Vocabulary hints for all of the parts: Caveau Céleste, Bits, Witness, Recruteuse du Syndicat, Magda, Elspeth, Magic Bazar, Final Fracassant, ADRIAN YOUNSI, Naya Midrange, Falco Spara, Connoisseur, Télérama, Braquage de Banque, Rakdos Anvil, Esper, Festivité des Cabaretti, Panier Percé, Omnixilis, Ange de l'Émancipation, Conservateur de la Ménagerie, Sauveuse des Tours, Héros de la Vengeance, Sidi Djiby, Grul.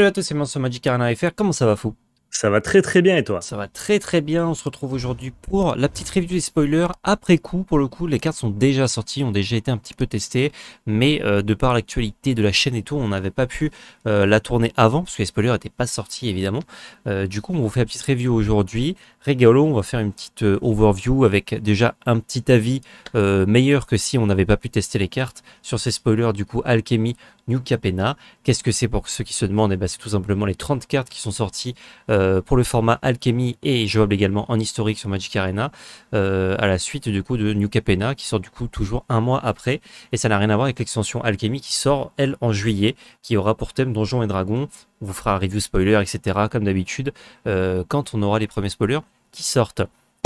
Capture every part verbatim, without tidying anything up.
Salut à tous, c'est moi, c'est Magic Arena F R, comment ça va fou? Ça va très très bien et toi? Ça va très très bien, on se retrouve aujourd'hui pour la petite review des spoilers. Après coup, pour le coup, les cartes sont déjà sorties, ont déjà été un petit peu testées, mais euh, de par l'actualité de la chaîne et tout, on n'avait pas pu euh, la tourner avant, parce que les spoilers n'étaient pas sortis évidemment. Euh, du coup, on vous fait la petite review aujourd'hui. Régalo, on va faire une petite euh, overview avec déjà un petit avis euh, meilleur que si on n'avait pas pu tester les cartes sur ces spoilers, du coup, Alchemy New Capenna. Qu'est-ce que c'est pour ceux qui se demandent? Eh ben, c'est tout simplement les trente cartes qui sont sorties euh, pour le format Alchemy et jouable également en historique sur Magic Arena euh, à la suite du coup de New Capenna qui sort du coup toujours un mois après, et ça n'a rien à voir avec l'extension Alchemy qui sort elle en juillet, qui aura pour thème Donjons et Dragons. On vous fera un review spoiler, et cetera comme d'habitude euh, quand on aura les premiers spoilers qui sortent.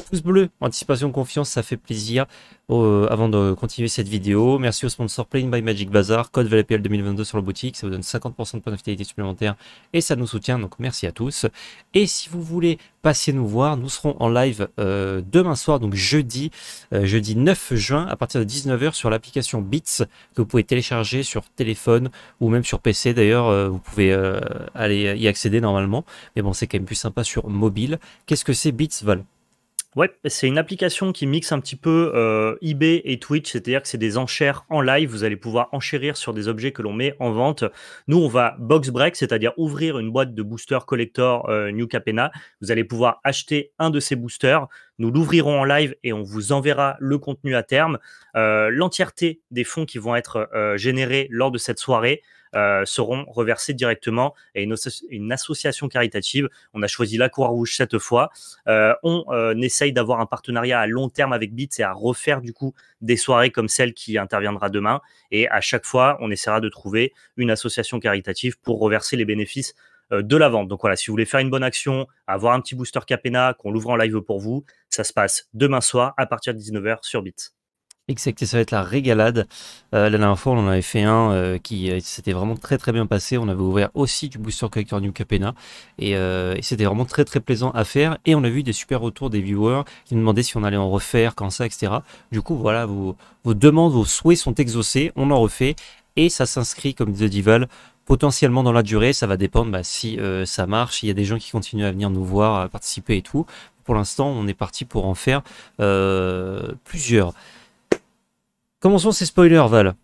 Pouce bleu, anticipation, confiance, ça fait plaisir. Euh, avant de continuer cette vidéo, merci aux sponsors Playing by Magic Bazar, code V L P L deux mille vingt-deux sur la boutique, ça vous donne cinquante pour cent de points de fidélité supplémentaires et ça nous soutient, donc merci à tous. Et si vous voulez passer nous voir, nous serons en live euh, demain soir, donc jeudi, euh, jeudi neuf juin à partir de dix-neuf heures sur l'application Bits que vous pouvez télécharger sur téléphone ou même sur P C. D'ailleurs, euh, vous pouvez euh, aller y accéder normalement, mais bon, c'est quand même plus sympa sur mobile. Qu'est-ce que c'est Bits, Val? Ouais, c'est une application qui mixe un petit peu euh, eBay et Twitch, c'est-à-dire que c'est des enchères en live, vous allez pouvoir enchérir sur des objets que l'on met en vente. Nous, on va box break, c'est-à-dire ouvrir une boîte de boosters collector euh, New Capenna. Vous allez pouvoir acheter un de ces boosters, nous l'ouvrirons en live et on vous enverra le contenu à terme. Euh, l'entièreté des fonds qui vont être euh, générés lors de cette soirée Euh, seront reversés directement à une, une association caritative. On a choisi la Croix-Rouge cette fois. Euh, on euh, essaye d'avoir un partenariat à long terme avec Bits et à refaire du coup des soirées comme celle qui interviendra demain. Et à chaque fois, on essaiera de trouver une association caritative pour reverser les bénéfices euh, de la vente. Donc voilà, si vous voulez faire une bonne action, avoir un petit booster Capenna, qu'on l'ouvre en live pour vous, ça se passe demain soir à partir de dix-neuf heures sur Bits. Exact, et ça va être la régalade. Euh, la dernière fois, on en avait fait un euh, qui euh, s'était vraiment très très bien passé. On avait ouvert aussi du booster collector New Capenna et, euh, et c'était vraiment très très plaisant à faire. Et on a vu des super retours des viewers qui nous demandaient si on allait en refaire, quand ça, et cetera. Du coup, voilà, vos, vos demandes, vos souhaits sont exaucés. On en refait et ça s'inscrit, comme disait Dival, potentiellement dans la durée. Ça va dépendre bah, si euh, ça marche, il y a des gens qui continuent à venir nous voir, à participer et tout. Pour l'instant, on est parti pour en faire euh, plusieurs. Commençons ces spoilers, Val.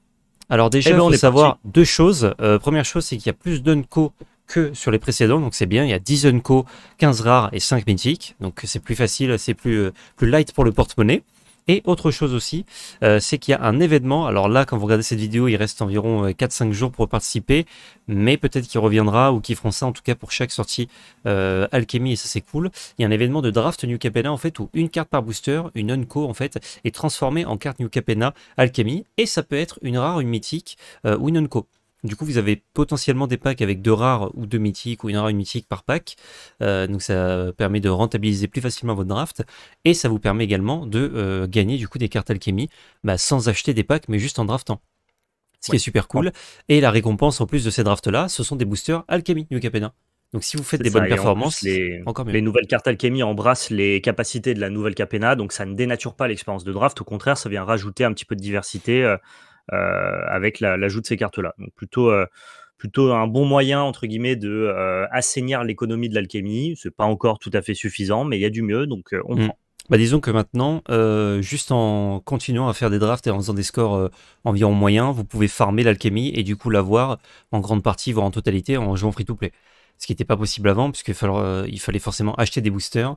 Alors déjà, il eh ben, faut savoir parti. deux choses. Euh, première chose, c'est qu'il y a plus d'unco que sur les précédents, donc c'est bien. Il y a dix unco, quinze rares et cinq mythiques. Donc c'est plus facile, c'est plus, plus light pour le porte-monnaie. Et autre chose aussi, euh, c'est qu'il y a un événement. Alors là, quand vous regardez cette vidéo, il reste environ quatre cinq jours pour participer, mais peut-être qu'il reviendra ou qu'ils feront ça en tout cas pour chaque sortie euh, Alchemy, et ça c'est cool. Il y a un événement de draft New Capenna en fait où une carte par booster, une unco en fait, est transformée en carte New Capenna Alchemy, et ça peut être une rare, une mythique euh, ou une unco. Du coup, vous avez potentiellement des packs avec deux rares ou deux mythiques ou une rare et une mythique par pack. Euh, donc, ça permet de rentabiliser plus facilement votre draft. Et ça vous permet également de euh, gagner du coup des cartes Alchemy bah, sans acheter des packs, mais juste en draftant. Ce qui ouais. est super cool. Ouais. Et la récompense en plus de ces drafts-là, ce sont des boosters Alchemy New Capenna. Donc, si vous faites des ça, bonnes performances, en les, encore mieux. Les nouvelles cartes Alchemy embrassent les capacités de la nouvelle Capenna. Donc, ça ne dénature pas l'expérience de draft. Au contraire, ça vient rajouter un petit peu de diversité Euh, Euh, avec l'ajout de ces cartes-là. Donc plutôt, euh, plutôt un bon moyen, entre guillemets, de euh, assainir l'économie de l'alchimie. C'est pas encore tout à fait suffisant, mais il y a du mieux, donc euh, on mmh. prend. Bah disons que maintenant, euh, juste en continuant à faire des drafts et en faisant des scores euh, environ moyens, vous pouvez farmer l'alchimie et du coup l'avoir en grande partie, voire en totalité, en jouant free-to-play. Ce qui n'était pas possible avant, puisqu'il fallait, euh, il fallait forcément acheter des boosters.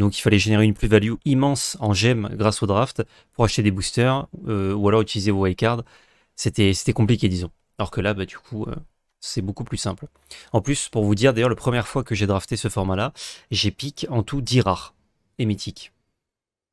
Donc il fallait générer une plus-value immense en gemmes grâce au draft pour acheter des boosters euh, ou alors utiliser vos wildcards. C'était compliqué, disons. Alors que là, bah, du coup, euh, c'est beaucoup plus simple. En plus, pour vous dire, d'ailleurs, la première fois que j'ai drafté ce format-là, j'ai pick en tout dix rares et mythiques.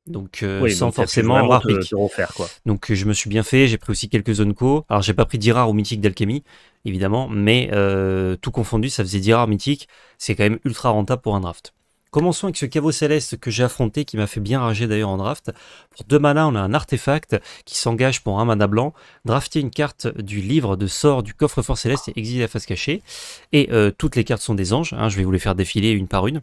Donc euh, oui, sans donc forcément rare pick. Te refaire, quoi. Donc je me suis bien fait, j'ai pris aussi quelques unco. Alors j'ai pas pris dix rares ou mythiques d'alchimie, évidemment, mais euh, tout confondu, ça faisait dix rares mythiques. C'est quand même ultra rentable pour un draft. Commençons avec ce Caveau Céleste que j'ai affronté, qui m'a fait bien rager d'ailleurs en draft. Pour deux manas, on a un artefact qui s'engage pour un mana blanc. Drafter une carte du livre de sort du coffre-fort céleste et exiler la face cachée. Et euh, toutes les cartes sont des anges, hein, je vais vous les faire défiler une par une.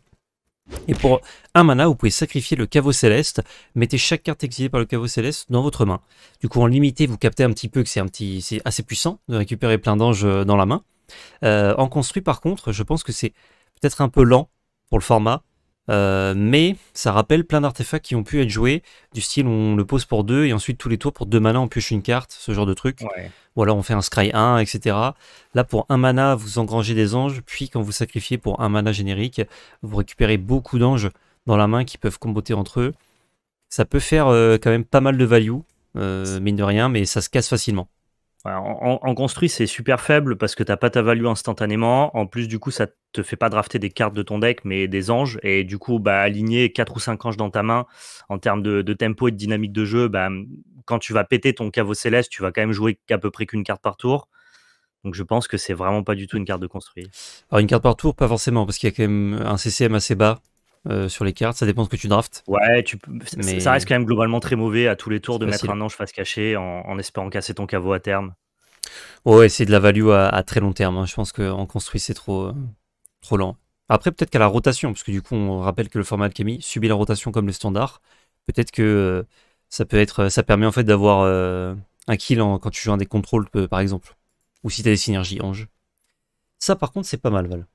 Et pour un mana, vous pouvez sacrifier le Caveau Céleste, mettez chaque carte exilée par le Caveau Céleste dans votre main. Du coup, en limité, vous captez un petit peu que c'est assez puissant de récupérer plein d'anges dans la main. Euh, en construit, par contre, je pense que c'est peut-être un peu lent pour le format, euh, mais ça rappelle plein d'artefacts qui ont pu être joués, du style on le pose pour deux et ensuite tous les tours pour deux mana on pioche une carte, ce genre de truc. Ouais. Ou alors on fait un scry un, et cetera. Là, pour un mana, vous engrangez des anges, puis quand vous sacrifiez pour un mana générique, vous récupérez beaucoup d'anges dans la main qui peuvent comboter entre eux. Ça peut faire euh, quand même pas mal de value, euh, mine de rien, mais ça se casse facilement. En, en construit, c'est super faible parce que t'as pas ta value instantanément. En plus, du coup, ça te fait pas drafter des cartes de ton deck, mais des anges. Et du coup, bah, aligner quatre ou cinq anges dans ta main en termes de, de tempo et de dynamique de jeu, bah, quand tu vas péter ton caveau céleste, tu vas quand même jouer qu'à peu près qu'une carte par tour. Donc, je pense que c'est vraiment pas du tout une carte de construit. Alors, une carte par tour, pas forcément, parce qu'il y a quand même un C C M assez bas. Euh, sur les cartes, ça dépend de ce que tu draftes. Ouais, tu peux... mais... ça reste quand même globalement très mauvais à tous les tours de facile. Mettre un ange face cachée en, en espérant casser ton caveau à terme. Ouais, c'est de la value à, à très long terme. Hein. Je pense qu'en construit, c'est trop, euh, trop lent. Après, peut-être qu'à la rotation, parce que du coup, on rappelle que le format Alchemy subit la rotation comme le standard. Peut-être que euh, ça peut être, ça permet en fait d'avoir euh, un kill en, quand tu joues un des contrôles, par exemple. Ou si tu as des synergies ange. Ça, par contre, c'est pas mal, Val.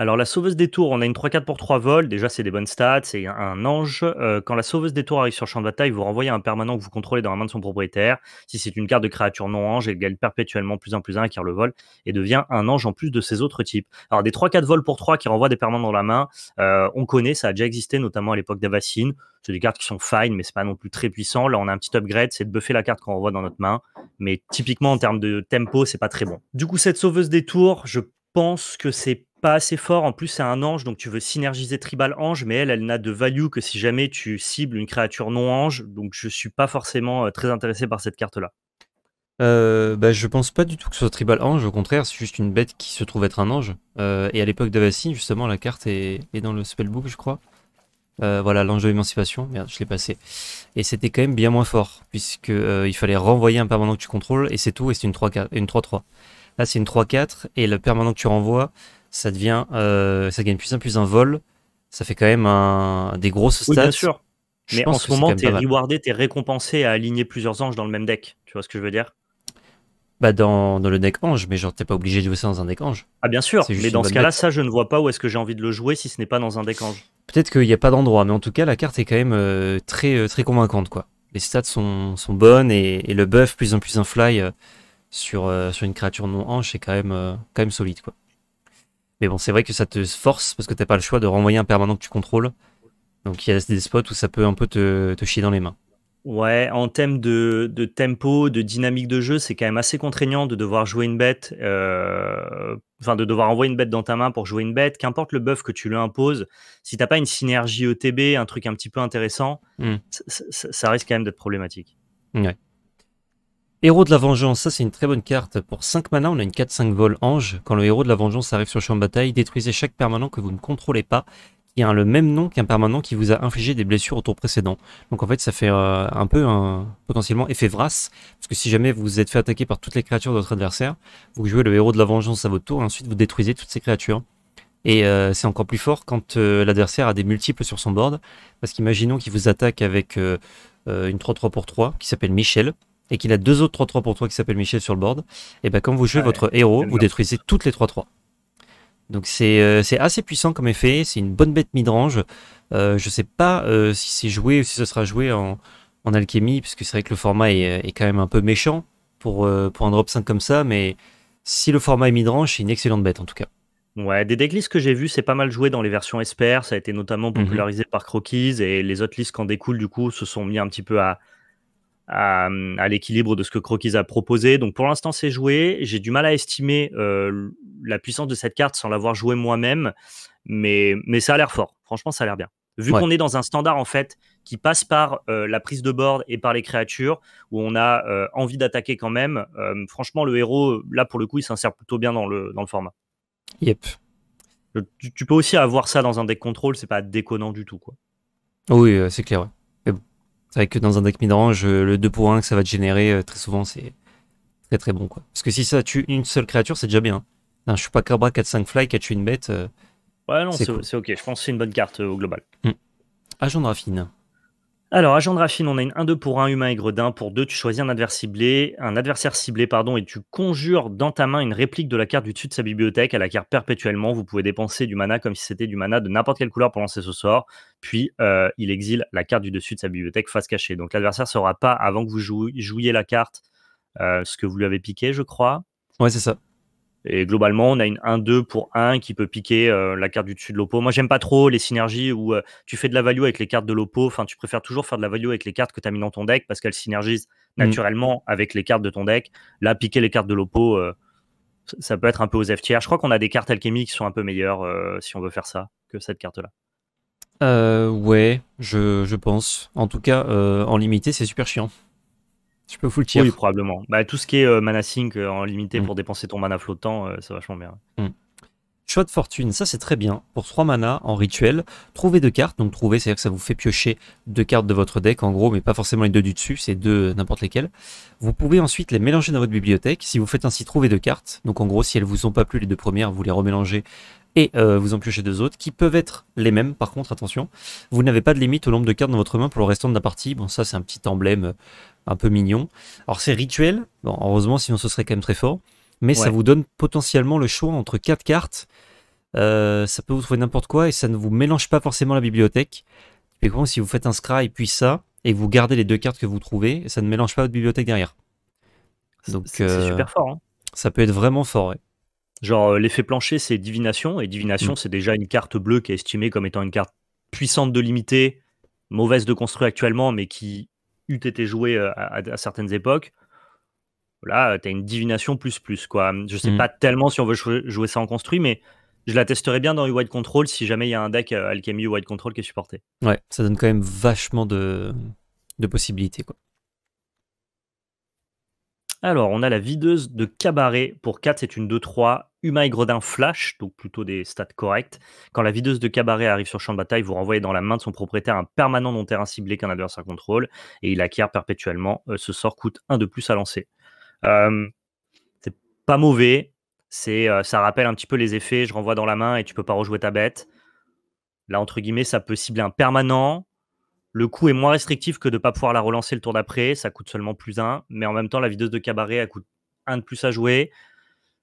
Alors, la sauveuse des tours, on a une trois quatre pour trois vols. Déjà, c'est des bonnes stats, c'est un ange. Euh, quand la sauveuse des tours arrive sur champ de bataille, vous renvoyez un permanent que vous contrôlez dans la main de son propriétaire. Si c'est une carte de créature non-ange, elle gagne perpétuellement plus un plus un, acquiert le vol et devient un ange en plus de ses autres types. Alors, des trois quatre vols pour trois qui renvoient des permanents dans la main, euh, on connaît, ça a déjà existé, notamment à l'époque d'Avacine. C'est des cartes qui sont fine, mais c'est pas non plus très puissant. Là, on a un petit upgrade, c'est de buffer la carte qu'on renvoie dans notre main. Mais typiquement, en termes de tempo, c'est pas très bon. Du coup, cette sauveuse des tours, je pense que c'est pas assez fort. En plus, c'est un ange, donc tu veux synergiser tribal ange, mais elle, elle n'a de value que si jamais tu cibles une créature non ange, donc je suis pas forcément très intéressé par cette carte-là. Euh, bah, je pense pas du tout que ce soit tribal ange, au contraire, c'est juste une bête qui se trouve être un ange. Euh, et à l'époque d'Avacine, justement, la carte est, est dans le spellbook, je crois. Euh, voilà, l'ange de l'émancipation, merde, je l'ai passé. Et c'était quand même bien moins fort, puisque euh, il fallait renvoyer un permanent que tu contrôles, et c'est tout, et c'est une trois trois. Là, c'est une trois quatre, et le permanent que tu renvoies, ça devient, euh, ça gagne plus un plus un vol, ça fait quand même un, des grosses stats. Oui, bien sûr. Je mais pense en ce moment, t'es rewardé, t'es récompensé à aligner plusieurs anges dans le même deck. Tu vois ce que je veux dire? Bah dans, dans le deck ange, mais genre t'es pas obligé de jouer ça dans un deck ange. Ah bien sûr, mais dans ce cas-là, ça je ne vois pas où est-ce que j'ai envie de le jouer si ce n'est pas dans un deck ange. Peut-être qu'il n'y a pas d'endroit, mais en tout cas la carte est quand même euh, très très convaincante quoi. Les stats sont, sont bonnes et, et le buff plus un plus un fly euh, sur euh, sur une créature non ange c'est quand même euh, quand même solide quoi. Mais bon, c'est vrai que ça te force parce que t'as pas le choix de renvoyer un permanent que tu contrôles. Donc il y a des spots où ça peut un peu te, te chier dans les mains. Ouais, en thème de, de tempo, de dynamique de jeu, c'est quand même assez contraignant de devoir jouer une bête, euh, enfin de devoir envoyer une bête dans ta main pour jouer une bête. Qu'importe le buff que tu lui imposes, si t'as pas une synergie E T B, un truc un petit peu intéressant, mmh. ça, ça, ça risque quand même d'être problématique. Ouais. Héros de la Vengeance, ça c'est une très bonne carte. Pour cinq mana, on a une quatre cinq vol ange. Quand le héros de la Vengeance arrive sur le champ de bataille, détruisez chaque permanent que vous ne contrôlez pas, qui a le même nom qu'un permanent qui vous a infligé des blessures au tour précédent. Donc en fait, ça fait euh, un peu un potentiellement effet Vras, parce que si jamais vous vous êtes fait attaquer par toutes les créatures de votre adversaire, vous jouez le héros de la Vengeance à votre tour, et ensuite vous détruisez toutes ces créatures. Et euh, c'est encore plus fort quand euh, l'adversaire a des multiples sur son board, parce qu'imaginons qu'il vous attaque avec euh, une trois trois pour trois, qui s'appelle Michel, et qu'il a deux autres trois trois pour toi qui s'appellent Michel sur le board, et ben quand vous jouez ah ouais, votre héros, vous détruisez toutes les trois trois. Donc c'est euh, assez puissant comme effet, c'est une bonne bête midrange. Euh, je sais pas euh, si c'est joué ou si ce sera joué en, en alchimie, parce que c'est vrai que le format est, est quand même un peu méchant pour, euh, pour un drop cinq comme ça, mais si le format est midrange, c'est une excellente bête en tout cas. Ouais, des decklists que j'ai vu, c'est pas mal joué dans les versions Esper, ça a été notamment popularisé mmh. par Croquis, et les autres listes qui en découlent du coup se sont mis un petit peu à... à, à l'équilibre de ce que Croquis a proposé. Donc pour l'instant c'est joué, j'ai du mal à estimer euh, la puissance de cette carte sans l'avoir jouée moi-même, mais, mais ça a l'air fort, franchement ça a l'air bien. Vu ouais. qu'on est dans un standard en fait qui passe par euh, la prise de board et par les créatures, où on a euh, envie d'attaquer quand même, euh, franchement le héros, là pour le coup il s'insère plutôt bien dans le, dans le format. Yep. Tu, tu peux aussi avoir ça dans un deck contrôle, c'est pas déconnant du tout quoi. Oui euh, c'est clair ouais. C'est vrai que dans un deck midrange, le deux pour un que ça va te générer, très souvent, c'est très très bon. Quoi. Parce que si ça tue une seule créature, c'est déjà bien. Un Chupacabra quatre cinq fly qui a tué une bête. Ouais, non, c'est cool. Ok. Je pense que c'est une bonne carte euh, au global. Mmh. Agent de Raffine. Alors, agent de Raffine, on a une un deux pour un humain et gredin. Pour deux, tu choisis un adversaire ciblé, un adversaire ciblé pardon, et tu conjures dans ta main une réplique de la carte du dessus de sa bibliothèque. Elle acquiert perpétuellement. Vous pouvez dépenser du mana comme si c'était du mana de n'importe quelle couleur pour lancer ce sort. Puis, euh, il exile la carte du dessus de sa bibliothèque face cachée. Donc, l'adversaire ne saura pas, avant que vous jou jouiez la carte, euh, ce que vous lui avez piqué, je crois. Ouais, c'est ça. Et globalement, on a une un deux pour un qui peut piquer euh, la carte du dessus de l'oppo. Moi, j'aime pas trop les synergies où euh, tu fais de la value avec les cartes de l'oppo. Enfin, tu préfères toujours faire de la value avec les cartes que tu as mis dans ton deck parce qu'elles synergisent naturellement mmh. avec les cartes de ton deck. Là, piquer les cartes de l'oppo, euh, ça peut être un peu aux F T R. Je crois qu'on a des cartes Alchemy qui sont un peu meilleures euh, si on veut faire ça que cette carte-là. Euh, ouais, je, je pense. En tout cas, euh, en limité, c'est super chiant. Tu peux full tier. Oui, probablement. Bah, tout ce qui est euh, mana sync euh, en limité mmh. pour dépenser ton mana flottant, euh, c'est vachement bien. Mmh. Choix de fortune, ça c'est très bien. Pour trois mana en rituel, trouver deux cartes. Donc trouver, c'est-à-dire que ça vous fait piocher deux cartes de votre deck en gros, mais pas forcément les deux du dessus, c'est deux n'importe lesquelles. Vous pouvez ensuite les mélanger dans votre bibliothèque. Si vous faites ainsi trouver deux cartes, donc en gros si elles vous ont pas plu les deux premières, vous les remélangez et euh, vous en piochez deux autres qui peuvent être les mêmes. Par contre, attention, vous n'avez pas de limite au nombre de cartes dans votre main pour le restant de la partie. Bon, ça c'est un petit emblème un peu mignon. Alors c'est rituel, bon, heureusement sinon ce serait quand même très fort, mais ouais, ça vous donne potentiellement le choix entre quatre cartes. Euh, ça peut vous trouver n'importe quoi et ça ne vous mélange pas forcément la bibliothèque. Typiquement, si vous faites un scry puis ça, et vous gardez les deux cartes que vous trouvez, et ça ne mélange pas votre bibliothèque derrière. Donc c'est euh, super fort. Hein. Ça peut être vraiment fort, ouais. Genre euh, l'effet plancher c'est divination, et divination mmh. c'est déjà une carte bleue qui est estimée comme étant une carte puissante de limité, mauvaise de construire actuellement, mais qui eût été jouée à, à, à certaines époques. Là, tu as une divination plus plus, quoi. Je sais mmh. pas tellement si on veut jouer ça en construit, mais je la testerai bien dans le wide control si jamais il y a un deck euh, Alchemy wide control qui est supporté. Ouais, ça donne quand même vachement de, de possibilités, quoi. Alors, on a la videuse de cabaret. Pour quatre, c'est une deux trois. Humain et gredin flash, donc plutôt des stats correctes. Quand la videuse de cabaret arrive sur champ de bataille, vous renvoyez dans la main de son propriétaire un permanent non terrain ciblé qu'un adversaire contrôle, et il acquiert perpétuellement. Euh, ce sort coûte un de plus à lancer. Euh, c'est pas mauvais, c'est euh, ça rappelle un petit peu les effets, je renvoie dans la main et tu peux pas rejouer ta bête. Là, entre guillemets, ça peut cibler un permanent. Le coût est moins restrictif que de ne pas pouvoir la relancer le tour d'après, ça coûte seulement plus un, mais en même temps la videuse de cabaret elle coûte un de plus à jouer.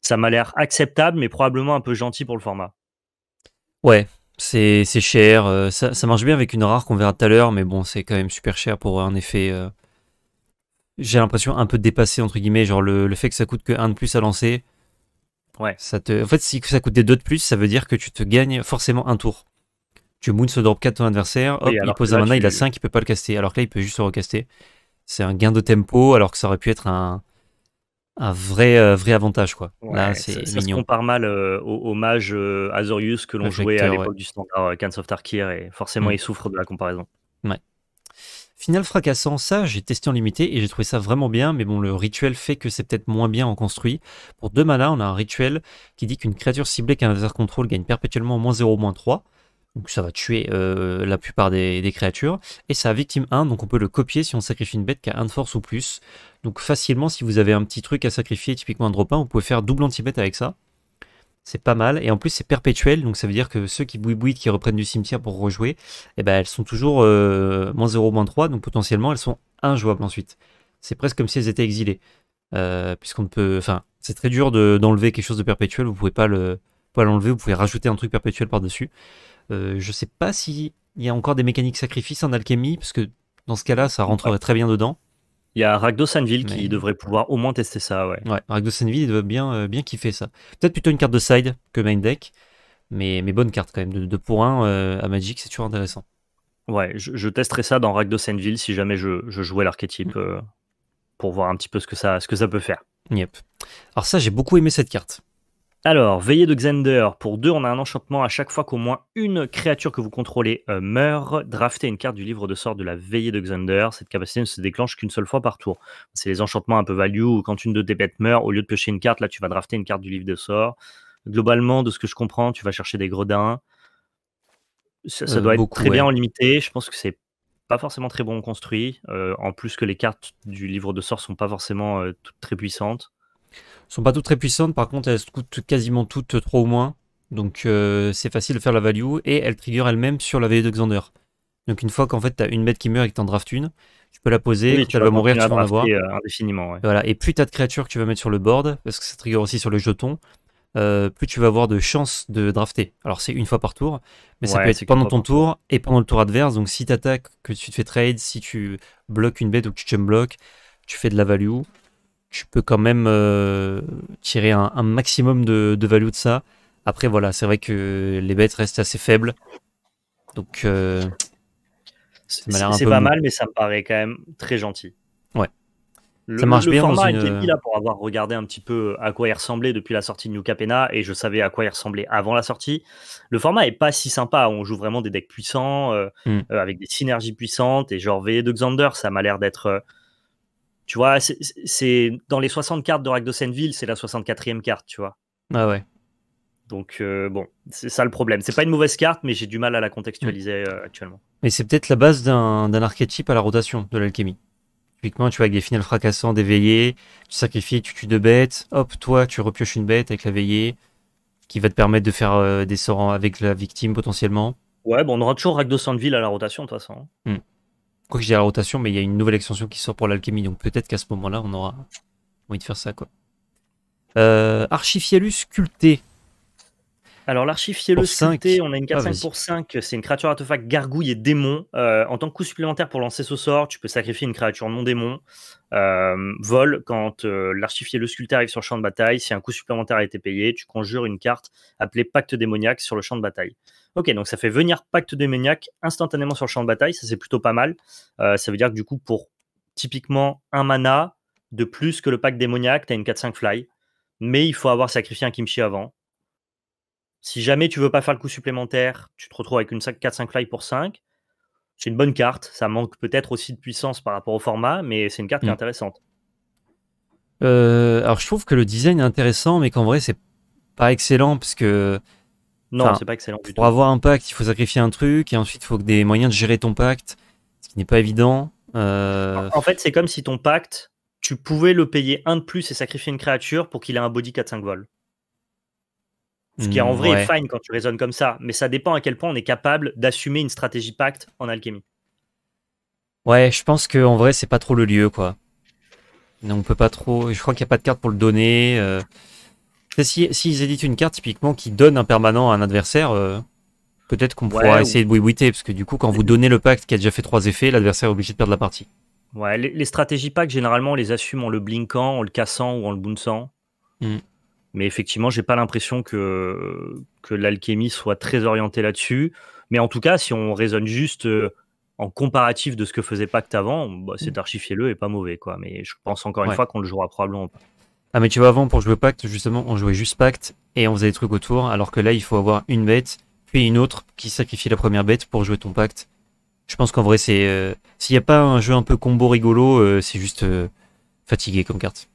Ça m'a l'air acceptable, mais probablement un peu gentil pour le format. Ouais, c'est cher, euh, ça, ça marche bien avec une rare qu'on verra tout à l'heure, mais bon, c'est quand même super cher pour un effet... Euh... J'ai l'impression un peu dépassé, entre guillemets, genre le, le fait que ça coûte que un de plus à lancer. Ouais. Ça te... En fait, si ça coûtait deux de plus, ça veut dire que tu te gagnes forcément un tour. Tu moons ce drop quatre de ton adversaire, hop, il pose un mana, tu... il a cinq, il peut pas le caster. Alors que là, il peut juste le recaster. C'est un gain de tempo, alors que ça aurait pu être un, un vrai, euh, vrai avantage, quoi. Ouais, là, c'est mignon. Ça se compare mal euh, au, au mage euh, Azorius que l'on jouait à l'époque ouais. du standard euh, Khans of Tarkir, et forcément, mmh. il souffre de la comparaison. Ouais. Final fracassant, ça j'ai testé en limité et j'ai trouvé ça vraiment bien, mais bon, le rituel fait que c'est peut-être moins bien en construit. Pour deux mana, on a un rituel qui dit qu'une créature ciblée qu'un adversaire contrôle gagne perpétuellement moins zéro, moins trois, donc ça va tuer euh, la plupart des, des créatures, et ça a victime un, donc on peut le copier si on sacrifie une bête qui a un de force ou plus. Donc facilement, si vous avez un petit truc à sacrifier, typiquement un drop un, vous pouvez faire double anti-bête avec ça. C'est pas mal, et en plus c'est perpétuel, donc ça veut dire que ceux qui bouillent-bouillent, qui reprennent du cimetière pour rejouer, eh ben, elles sont toujours euh, moins zéro, moins trois, donc potentiellement elles sont injouables ensuite. C'est presque comme si elles étaient exilées. Euh, puisqu'on peut, enfin, c'est très dur d'enlever de, quelque chose de perpétuel, vous pouvez pas le, pas l'enlever, vous pouvez rajouter un truc perpétuel par-dessus. Euh, je sais pas s'il y a encore des mécaniques sacrifices en alchimie, parce que dans ce cas-là, ça rentrerait très bien dedans. Il y a Rakdos Anvil mais... qui devrait pouvoir au moins tester ça. Ouais, ouais Rakdos Anvil, il doit bien, euh, bien kiffer ça. Peut-être plutôt une carte de side que main deck, mais, mais bonne carte quand même. De, de pour un euh, à Magic, c'est toujours intéressant. Ouais, je, je testerai ça dans Rakdos Anvil si jamais je, je jouais l'archétype mmh. euh, pour voir un petit peu ce que ça, ce que ça peut faire. Yep. Alors ça, j'ai beaucoup aimé cette carte. Alors, Veillée de Xander, pour deux, on a un enchantement à chaque fois qu'au moins une créature que vous contrôlez euh, meurt. Draftez une carte du livre de sorts de la Veillée de Xander. Cette capacité ne se déclenche qu'une seule fois par tour. C'est les enchantements un peu value où quand une de tes bêtes meurt, au lieu de piocher une carte, là tu vas drafter une carte du livre de sorts. Globalement, de ce que je comprends, tu vas chercher des gredins. Ça, ça euh, doit beaucoup, être très ouais. bien en limité. Je pense que c'est pas forcément très bon construit. Euh, en plus que les cartes du livre de sorts sont pas forcément euh, toutes très puissantes. Sont pas toutes très puissantes, par contre elles coûtent quasiment toutes trois ou moins, donc euh, c'est facile de faire la value, et elles trigger elles-mêmes sur la veillée de Xander, Donc une fois qu'en fait tu as une bête qui meurt et que tu en draftes une, tu peux la poser, oui, quand elle va mourir, tu vas en avoir. Euh, indéfiniment, ouais. Voilà. Et plus tu as de créatures que tu vas mettre sur le board, parce que ça trigger aussi sur le jeton, euh, plus tu vas avoir de chances de drafter. Alors c'est une fois par tour, mais ouais, ça peut être pendant ton tour et pendant le tour adverse. Donc si tu attaques, que tu te fais trade, si tu bloques une bête ou que tu chum bloques, tu fais de la value, tu peux quand même euh, tirer un, un maximum de, de value de ça. Après voilà, c'est vrai que les bêtes restent assez faibles. Donc... Euh, c'est pas mal, mais ça me paraît quand même très gentil. Ouais. Le, ça marche le bien format dans une... était mis là pour avoir regardé un petit peu à quoi il ressemblait depuis la sortie de New Capenna, et je savais à quoi il ressemblait avant la sortie. Le format est pas si sympa. On joue vraiment des decks puissants, euh, mm. euh, avec des synergies puissantes, et genre Veillée de Xander, ça m'a l'air d'être... Euh, tu vois, c'est dans les soixante cartes de Rakdos Anvil, c'est la soixante-quatrième carte, tu vois. Ah ouais. Donc euh, bon, c'est ça le problème. C'est pas une mauvaise carte, mais j'ai du mal à la contextualiser euh, actuellement. Mais c'est peut-être la base d'un archétype à la rotation de l'alchimie. Typiquement, tu vois, avec des finales fracassants, des veillées, tu sacrifies, tu tues deux bêtes, hop, toi, tu repioches une bête avec la veillée, qui va te permettre de faire euh, des sorts avec la victime potentiellement. Ouais, bon, on aura toujours Rakdos Anvil à la rotation de toute façon. Hmm. Quoi que je dis à la rotation, mais il y a une nouvelle extension qui sort pour l'alchimie, donc peut-être qu'à ce moment-là, on aura envie de faire ça, quoi. Euh, Archivier Sculpté. Alors, l'archivier le sculpté, on a une carte ah, cinq pour cinq, c'est une créature artefact gargouille et démon. Euh, en tant que coût supplémentaire pour lancer ce sort, tu peux sacrifier une créature non démon. Euh, vol, quand euh, l'archivier le sculpté arrive sur le champ de bataille, si un coût supplémentaire a été payé, tu conjures une carte appelée Pacte Démoniaque sur le champ de bataille. Ok, donc ça fait venir Pacte Démoniaque instantanément sur le champ de bataille, ça c'est plutôt pas mal. Euh, ça veut dire que du coup, pour typiquement un mana de plus que le Pacte Démoniaque, tu as une quatre cinq fly, mais il faut avoir sacrifié un kimchi avant. Si jamais tu veux pas faire le coup supplémentaire, tu te retrouves avec une quatre cinq fly pour cinq. C'est une bonne carte. Ça manque peut-être aussi de puissance par rapport au format, mais c'est une carte mmh. qui est intéressante. Euh, alors, je trouve que le design est intéressant, mais qu'en vrai, c'est pas excellent parce que... Non, c'est pas excellent. Pour avoir un pacte, il faut sacrifier un truc et ensuite, il faut que des moyens de gérer ton pacte, ce qui n'est pas évident. Euh... En fait, c'est comme si ton pacte, tu pouvais le payer un de plus et sacrifier une créature pour qu'il ait un body quatre cinq vol. Ce qui est en vrai ouais. fine quand tu raisonnes comme ça, mais ça dépend à quel point on est capable d'assumer une stratégie pacte en alchimie. Ouais, je pense qu'en vrai, c'est pas trop le lieu, quoi. Non, on peut pas trop. Je crois qu'il n'y a pas de carte pour le donner. Euh... S'ils si, si éditent une carte typiquement qui donne un permanent à un adversaire, euh... peut-être qu'on ouais, pourra ou... essayer de bouilliter, parce que du coup, quand vous donnez le pacte qui a déjà fait trois effets, l'adversaire est obligé de perdre la partie. Ouais, les, les stratégies pacte, généralement, on les assume en le blinkant, en le cassant ou en le bounçant. Mm. Mais effectivement, j'ai pas l'impression que, que l'alchimie soit très orientée là-dessus. Mais en tout cas, si on raisonne juste en comparatif de ce que faisait Pacte avant, bah, c'est archifiez-le et pas mauvais, quoi. Mais je pense encore une ouais. fois qu'on le jouera probablement pas. Ah, mais tu vois, avant, pour jouer Pacte, justement, on jouait juste Pacte et on faisait des trucs autour. Alors que là, il faut avoir une bête, puis une autre qui sacrifie la première bête pour jouer ton Pacte. Je pense qu'en vrai, c'est euh, s'il n'y a pas un jeu un peu combo rigolo, euh, c'est juste euh, fatigué comme carte.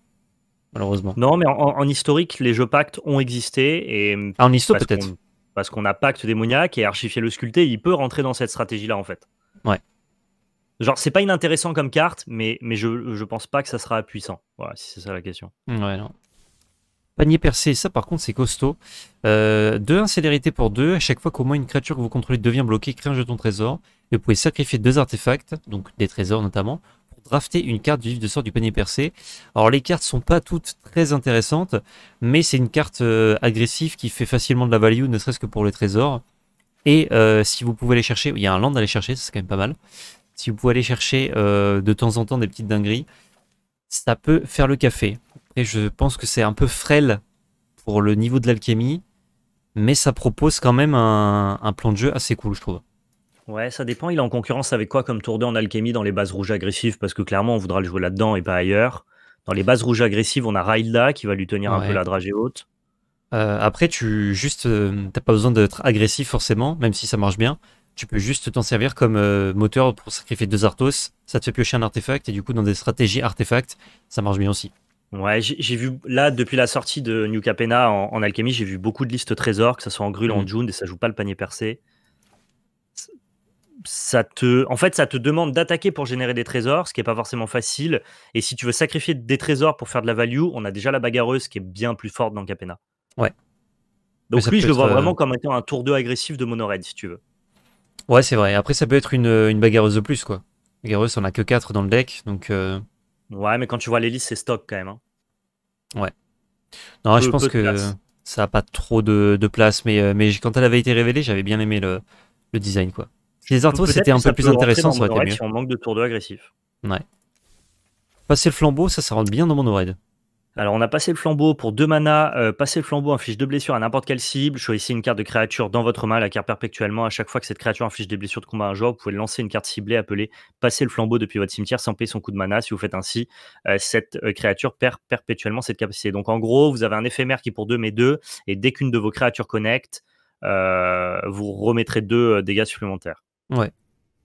Malheureusement. Non, mais en, en historique, les jeux pactes ont existé. Et ah, en histo, peut-être. Parce qu'on a Pacte Démoniaque et Archivier le Sculpté, il peut rentrer dans cette stratégie-là, en fait. Ouais. Genre, c'est pas inintéressant comme carte, mais, mais je, je pense pas que ça sera puissant. Voilà, si c'est ça la question. Ouais, non. Panier Percé, ça par contre, c'est costaud. Euh, deux, un célérité pour deux. À chaque fois qu'au moins une créature que vous contrôlez devient bloquée, crée un jeton trésor. Et vous pouvez sacrifier deux artefacts, donc des trésors notamment, drafter une carte du livre de sort du panier percé. Alors les cartes sont pas toutes très intéressantes, mais c'est une carte euh, agressive qui fait facilement de la value, ne serait-ce que pour les trésors. Et euh, si vous pouvez aller chercher, il y a un land à aller chercher, c'est quand même pas mal. Si vous pouvez aller chercher euh, de temps en temps des petites dingueries, ça peut faire le café. Et je pense que c'est un peu frêle pour le niveau de l'alchimie, mais ça propose quand même un, un plan de jeu assez cool, je trouve. Ouais, ça dépend. Il est en concurrence avec quoi comme tour deux en alchimie dans les bases rouges agressives? Parce que clairement, on voudra le jouer là-dedans et pas ailleurs. Dans les bases rouges agressives, on a Railda qui va lui tenir ouais. un peu la dragée haute. Euh, après, tu juste, euh, t'as pas besoin d'être agressif forcément, même si ça marche bien. Tu peux juste t'en servir comme euh, moteur pour sacrifier deux Arthos. Ça te fait piocher un artefact et du coup, dans des stratégies artefacts, ça marche bien aussi. Ouais, j'ai vu là, depuis la sortie de New Capenna en, en alchimie, j'ai vu beaucoup de listes trésors, que ce soit en Grul, mmh. en Jund, et ça joue pas le panier percé. Ça te, en fait, ça te demande d'attaquer pour générer des trésors, ce qui n'est pas forcément facile. Et si tu veux sacrifier des trésors pour faire de la value, on a déjà la bagarreuse qui est bien plus forte dans Capenna. Ouais. Donc lui, je le vois euh... vraiment comme étant un tour deux agressif de mono-red, si tu veux. Ouais, c'est vrai. Après, ça peut être une, une bagarreuse de plus, quoi. Bagarreuse, on a que quatre dans le deck, donc... Euh... Ouais, mais quand tu vois les listes, c'est stock, quand même. Hein. Ouais. Non, peu, je pense que place. Ça n'a pas trop de, de place, mais, mais quand elle avait été révélée, j'avais bien aimé le, le design, quoi. Si les artos, c'était un peu plus intéressant, ça aurait été mieux. Si on manque de tour deux agressif. Ouais. Passer le flambeau, ça, ça rentre bien dans mon oreille. Alors, on a passé le flambeau pour deux mana. Euh, passer le flambeau inflige deux blessures à n'importe quelle cible. Choisissez une carte de créature dans votre main, la carte perpétuellement. À chaque fois que cette créature inflige des blessures de combat à un joueur, vous pouvez lancer une carte ciblée appelée passer le flambeau depuis votre cimetière sans payer son coup de mana. Si vous faites ainsi, euh, cette euh, créature perd perpétuellement cette capacité. Donc, en gros, vous avez un éphémère qui est pour deux, mais deux. Et dès qu'une de vos créatures connecte, euh, vous remettrez deux euh, dégâts supplémentaires. Ouais.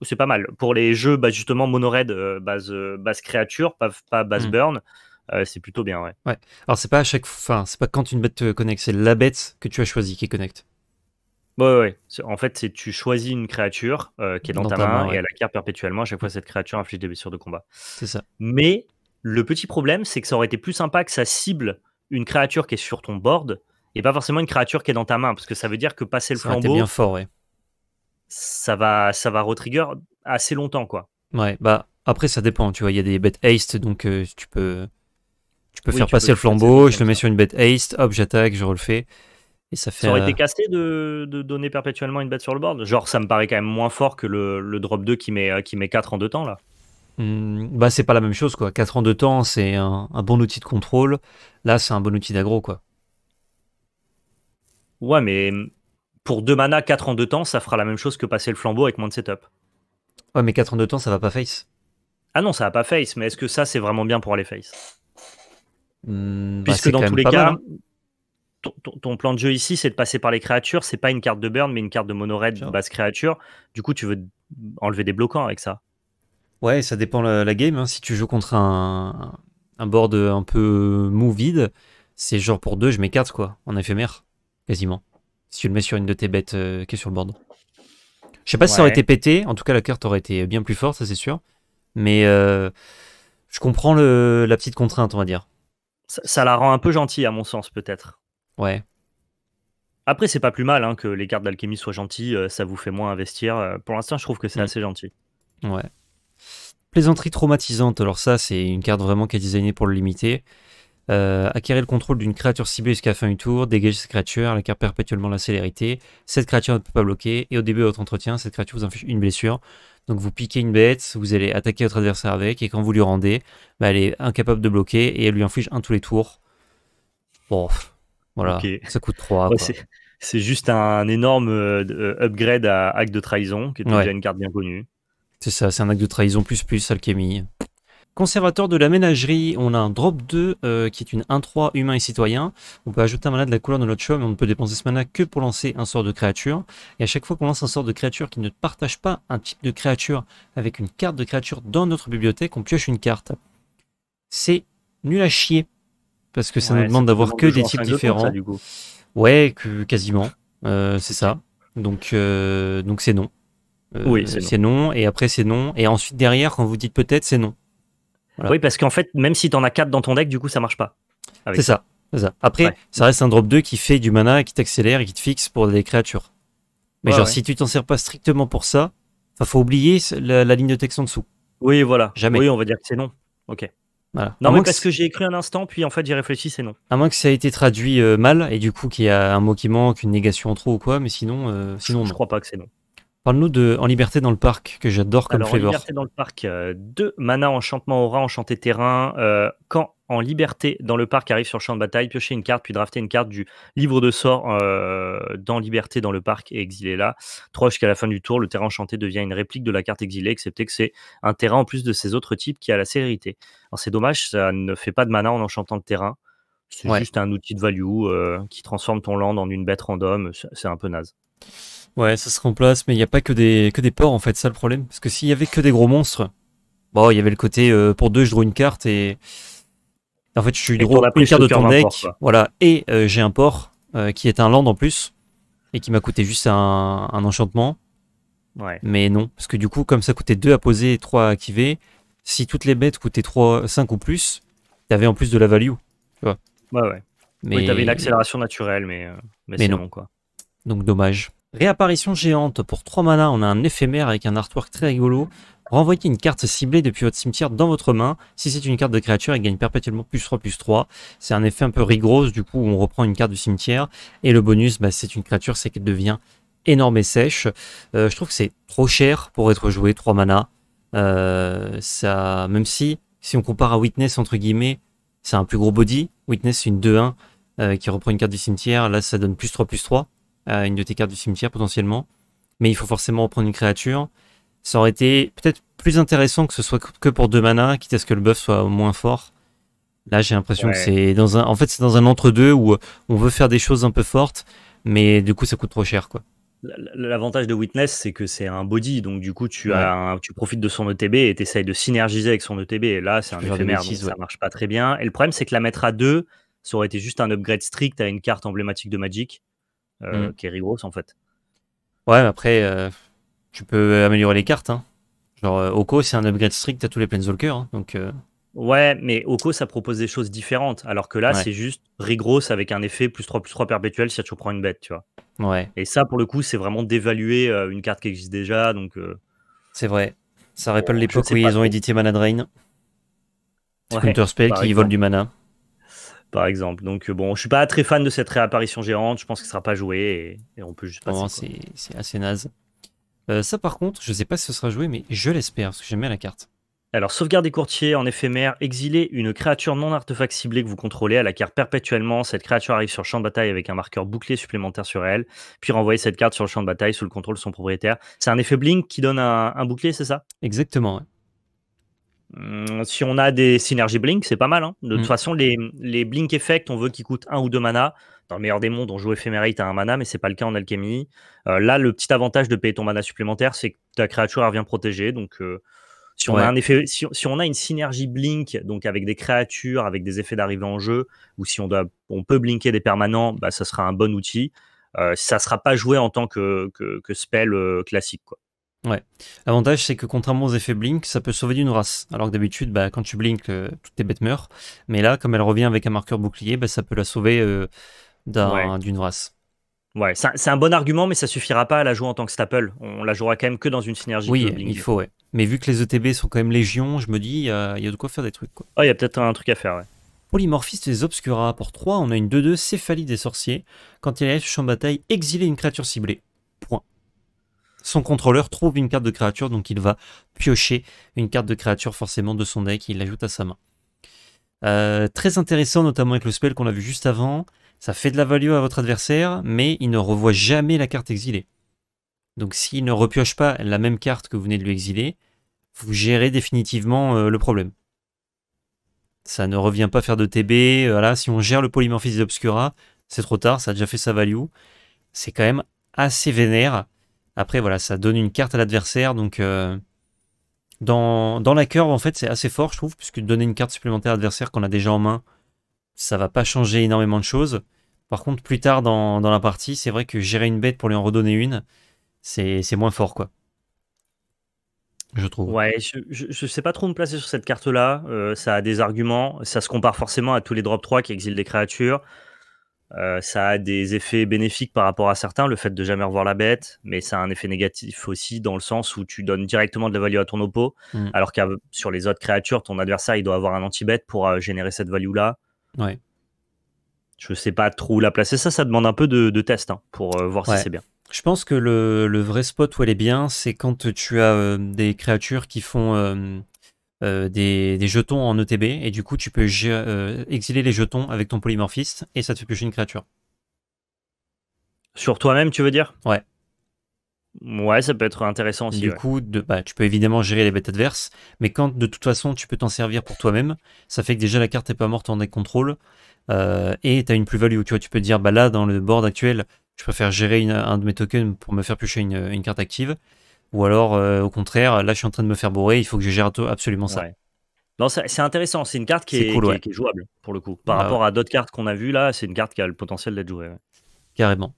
C'est pas mal. Pour les jeux, bah, justement, mono-red, euh, base, euh, base créature, pas, pas base mmh. burn. Euh, c'est plutôt bien, ouais. Ouais. Alors, c'est pas à chaque fin, c'est pas quand une bête te connecte, c'est la bête que tu as choisie qui connecte. Ouais, ouais. En fait, c'est tu choisis une créature euh, qui est dans, dans ta, ta main, main ouais. et elle acquiert perpétuellement. À chaque fois, cette créature inflige des blessures de combat. C'est ça. Mais le petit problème, c'est que ça aurait été plus sympa que ça cible une créature qui est sur ton board et pas forcément une créature qui est dans ta main, parce que ça veut dire que passer le ça flambeau. Bien fort, ouais. Ça va, ça va retrigger assez longtemps, quoi. Ouais, bah après, ça dépend. Tu vois, il y a des bêtes haste, donc euh, tu peux. Tu peux oui, faire tu passer peux le flambeau, je le mets ça. Sur une bête haste, hop, j'attaque, je refais. Et ça, fait ça aurait euh... été cassé de, de donner perpétuellement une bête sur le board. Genre, ça me paraît quand même moins fort que le, le drop deux qui met, qui met quatre en deux temps, là. Mmh, bah, c'est pas la même chose, quoi. quatre en deux temps, c'est un, un bon outil de contrôle. Là, c'est un bon outil d'aggro, quoi. Ouais, mais pour deux mana, quatre en deux temps, ça fera la même chose que passer le flambeau avec moins de setup. Ouais, mais quatre en deux temps, ça va pas face. Ah non, ça va pas face, mais est-ce que ça, c'est vraiment bien pour aller face? Mmh, puisque bah dans tous les cas, mal, hein. ton, ton, ton plan de jeu ici, c'est de passer par les créatures. C'est pas une carte de burn, mais une carte de mono-red base créature. Du coup, tu veux enlever des bloquants avec ça. Ouais, ça dépend la, la game. Hein. Si tu joues contre un, un board un peu mou vide, c'est genre pour deux, je mets quatre quoi, en éphémère, quasiment. Si tu le mets sur une de tes bêtes euh, qui est sur le board. Je sais pas ouais. si ça aurait été pété. En tout cas, la carte aurait été bien plus forte, ça c'est sûr. Mais euh, je comprends le, la petite contrainte, on va dire. Ça, ça la rend un peu gentille à mon sens peut-être. Ouais. Après c'est pas plus mal hein, que les cartes d'alchimie soient gentilles, euh, ça vous fait moins investir. Euh, pour l'instant je trouve que c'est mmh. assez gentil. Ouais. Plaisanterie traumatisante, alors ça c'est une carte vraiment qui est designée pour le limiter. Euh, acquérir le contrôle d'une créature ciblée jusqu'à la fin du tour, dégager cette créature, elle acquiert perpétuellement la célérité, cette créature ne peut pas bloquer, et au début de votre entretien, cette créature vous inflige une blessure. Donc vous piquez une bête, vous allez attaquer votre adversaire avec, et quand vous lui rendez, bah, elle est incapable de bloquer, et elle lui inflige un tous les tours. Bon, voilà, okay. Ça coûte trois. Ouais, c'est juste un énorme euh, upgrade à Acte de Trahison, qui est ouais. déjà une carte bien connue. C'est ça, c'est un Acte de Trahison plus plus alchimie. Conservateur de la ménagerie, on a un drop deux euh, qui est une un trois humain et citoyen. On peut ajouter un mana de la couleur de notre choix, mais on ne peut dépenser ce mana que pour lancer un sort de créature. Et à chaque fois qu'on lance un sort de créature qui ne partage pas un type de créature avec une carte de créature dans notre bibliothèque, on pioche une carte. C'est nul à chier, parce que ça ouais, nous demande d'avoir que des types différents. Ça, du coup. Ouais, que, quasiment, euh, c'est ça. Donc euh, donc c'est non. Euh, oui, c'est non. non, et après c'est non. Et ensuite derrière, quand vous dites peut-être, c'est non. Voilà. Oui, parce qu'en fait, même si t'en as quatre dans ton deck, du coup, ça marche pas. C'est ça. Ça. ça. Après, ouais. ça reste un drop deux qui fait du mana, qui t'accélère et qui te fixe pour des créatures. Mais ouais, genre, ouais. si tu t'en sers pas strictement pour ça, faut oublier la, la ligne de texte en dessous. Oui, voilà. Jamais. Oui, on va dire que c'est non. Ok. Voilà. Non, mais parce que, que j'ai écrit un instant, puis en fait, j'ai réfléchi, c'est non. À moins que ça ait été traduit euh, mal, et du coup, qu'il y a un mot qui manque, une négation en trop ou quoi, mais sinon, euh, sinon je, je crois pas que c'est non. Parle-nous de En Liberté dans le Parc, que j'adore comme flavor. En Liberté dans le Parc, euh, deux mana, enchantement, aura, enchanté terrain. Euh, quand En Liberté dans le Parc arrive sur le champ de bataille, piochez une carte, puis draftez une carte du livre de sorts euh, dans Liberté dans le Parc et exilez-la. trois jusqu'à la fin du tour, le terrain enchanté devient une réplique de la carte exilée, excepté que c'est un terrain en plus de ses autres types qui a la célérité. Alors c'est dommage, ça ne fait pas de mana en enchantant le terrain. C'est ouais. juste un outil de value euh, qui transforme ton land en une bête random. C'est un peu naze. Ouais, ça se remplace, mais il n'y a pas que des, que des porcs en fait, ça le problème. Parce que s'il y avait que des gros monstres, bon, il y avait le côté euh, pour deux, je draw une carte et. En fait, je suis gros une carte de ton deck. Port, voilà, et euh, j'ai un porc euh, qui est un land en plus et qui m'a coûté juste un, un enchantement. Ouais. Mais non, parce que du coup, comme ça coûtait deux à poser et trois à activer, si toutes les bêtes coûtaient trois, cinq ou plus, t'avais en plus de la value. Tu vois. Ouais, ouais. Mais oui, t'avais une accélération naturelle, mais, euh, mais, mais c'est non, quoi. Donc dommage. Réapparition Géante. Pour trois manas, on a un éphémère avec un artwork très rigolo. Renvoyez une carte ciblée depuis votre cimetière dans votre main. Si c'est une carte de créature, elle gagne perpétuellement plus trois, plus trois. C'est un effet un peu rigoureux, du coup, où on reprend une carte du cimetière. Et le bonus, bah, c'est une créature, c'est qu'elle devient énorme et sèche. Euh, je trouve que c'est trop cher pour être joué, trois manas. Euh, ça, même si, si on compare à Witness, entre guillemets, c'est un plus gros body. Witness, c'est une deux un euh, qui reprend une carte du cimetière. Là, ça donne plus trois, plus trois à une de tes cartes du cimetière, potentiellement. Mais il faut forcément reprendre une créature. Ça aurait été peut-être plus intéressant que ce soit que pour deux manas, quitte à ce que le buff soit moins fort. Là, j'ai l'impression ouais. que c'est dans un, en fait, c'est dans un entre-deux où on veut faire des choses un peu fortes, mais du coup, ça coûte trop cher, quoi. L'avantage de Witness, c'est que c'est un body, donc du coup, tu, ouais. as un, tu profites de son E T B et tu essayes de synergiser avec son E T B. Et là, c'est un éphémère, donc ouais. ça marche pas très bien. Et le problème, c'est que la mettre à deux, ça aurait été juste un upgrade strict à une carte emblématique de Magic, euh, mm. qui est rigoureuse, en fait. Ouais, mais après. Euh... Tu peux améliorer les cartes, hein. Genre Oko, c'est un upgrade strict à tous les Planeswalkers, hein, donc euh... ouais, mais Oko, ça propose des choses différentes, alors que là, ouais. c'est juste Rigros avec un effet plus trois plus trois perpétuel si tu reprends une bête, tu vois. Ouais. Et ça, pour le coup, c'est vraiment d'évaluer euh, une carte qui existe déjà, donc... Euh... C'est vrai. Ça rappelle oh, l'époque où ils ont édité Mana Drain. C'est ouais, Counterspell qui vole du mana. Par exemple. Donc bon, je suis pas très fan de cette réapparition géante, je pense qu'il sera pas joué, et, et on peut juste passer. Oh, c'est assez naze. Euh, ça par contre, je sais pas si ce sera joué, mais je l'espère, parce que j'aime bien la carte. Alors, sauvegarde des courtiers en éphémère, exiler une créature non artefact ciblée que vous contrôlez à la carte perpétuellement. Cette créature arrive sur le champ de bataille avec un marqueur bouclé supplémentaire sur elle, puis renvoyer cette carte sur le champ de bataille sous le contrôle de son propriétaire. C'est un effet blink qui donne un, un bouclier, c'est ça? Exactement, ouais. Hum, si on a des synergies blink, c'est pas mal, hein. De mmh. toute façon, les, les blink effects, on veut qu'ils coûtent un ou deux manas. Dans le meilleur des mondes, on joue Ephémérite à un mana, mais c'est pas le cas en alchimie. Euh, là, le petit avantage de payer ton mana supplémentaire, c'est que ta créature revient protégée. Donc, euh, si, on ouais. a un effet, si, si on a une synergie blink, donc avec des créatures, avec des effets d'arrivée en jeu, ou si on, doit, on peut blinker des permanents, bah, ça sera un bon outil. Euh, ça sera pas joué en tant que, que, que spell euh, classique, quoi. Ouais. L'avantage, c'est que contrairement aux effets blink, ça peut sauver d'une race. Alors que d'habitude, bah, quand tu blinks, euh, toutes tes bêtes meurent. Mais là, comme elle revient avec un marqueur bouclier, bah, ça peut la sauver... Euh, d'une ouais. race. Ouais, c'est un bon argument, mais ça suffira pas à la jouer en tant que staple. On la jouera quand même que dans une synergie. Oui, il faut, ouais. Mais vu que les E T B sont quand même légion, je me dis, il euh, y a de quoi faire des trucs, quoi. Ah, oh, il y a peut-être un truc à faire, ouais. Polymorphiste des Obscura. Pour trois, on a une deux deux Céphalie des Sorciers. Quand il arrive sur le champ de bataille, exiler une créature ciblée. Point. Son contrôleur trouve une carte de créature, donc il va piocher une carte de créature forcément de son deck et il l'ajoute à sa main. Euh, très intéressant, notamment avec le spell qu'on a vu juste avant. Ça fait de la value à votre adversaire, mais il ne revoit jamais la carte exilée. Donc s'il ne repioche pas la même carte que vous venez de lui exiler, vous gérez définitivement euh, le problème. Ça ne revient pas faire de T B. Voilà, si on gère le polymorphisme d'Obscura, c'est trop tard, ça a déjà fait sa value. C'est quand même assez vénère. Après, voilà, ça donne une carte à l'adversaire. Donc euh, dans, dans la curve, en fait, c'est assez fort, je trouve, puisque donner une carte supplémentaire à l'adversaire qu'on a déjà en main, ça va pas changer énormément de choses. Par contre, plus tard dans, dans la partie, c'est vrai que gérer une bête pour lui en redonner une, c'est moins fort, quoi. Je trouve. Ouais, je, je, je sais pas trop me placer sur cette carte-là. Euh, ça a des arguments. Ça se compare forcément à tous les drop trois qui exilent des créatures. Euh, ça a des effets bénéfiques par rapport à certains, le fait de jamais revoir la bête, mais ça a un effet négatif aussi dans le sens où tu donnes directement de la value à ton oppo, mmh. alors que sur les autres créatures, ton adversaire, il doit avoir un anti-bête pour euh, générer cette value-là. Ouais. Je sais pas trop où la placer. Ça, ça demande un peu de, de test hein, pour euh, voir ouais. si c'est bien. Je pense que le, le vrai spot où elle est bien, c'est quand tu as euh, des créatures qui font euh, euh, des, des jetons en E T B et du coup, tu peux euh, exiler les jetons avec ton polymorphiste et ça te fait piocher une créature. Sur toi-même, tu veux dire? Ouais. Ouais, ça peut être intéressant aussi. Du ouais. coup, de, bah, tu peux évidemment gérer les bêtes adverses, mais quand de toute façon tu peux t'en servir pour toi-même, ça fait que déjà la carte n'est pas morte en deck contrôle euh, et tu as une plus-value. Tu vois, tu peux te dire, bah là, dans le board actuel, je préfère gérer une, un de mes tokens pour me faire piocher une, une carte active, ou alors euh, au contraire, là je suis en train de me faire bourrer, il faut que je gère absolument ça. Ouais. Non, c'est intéressant, c'est une carte qui est, est, cool, qui, ouais. qui est jouable pour le coup. Par ah, rapport ouais. à d'autres cartes qu'on a vues là, c'est une carte qui a le potentiel d'être jouée. Ouais. Carrément.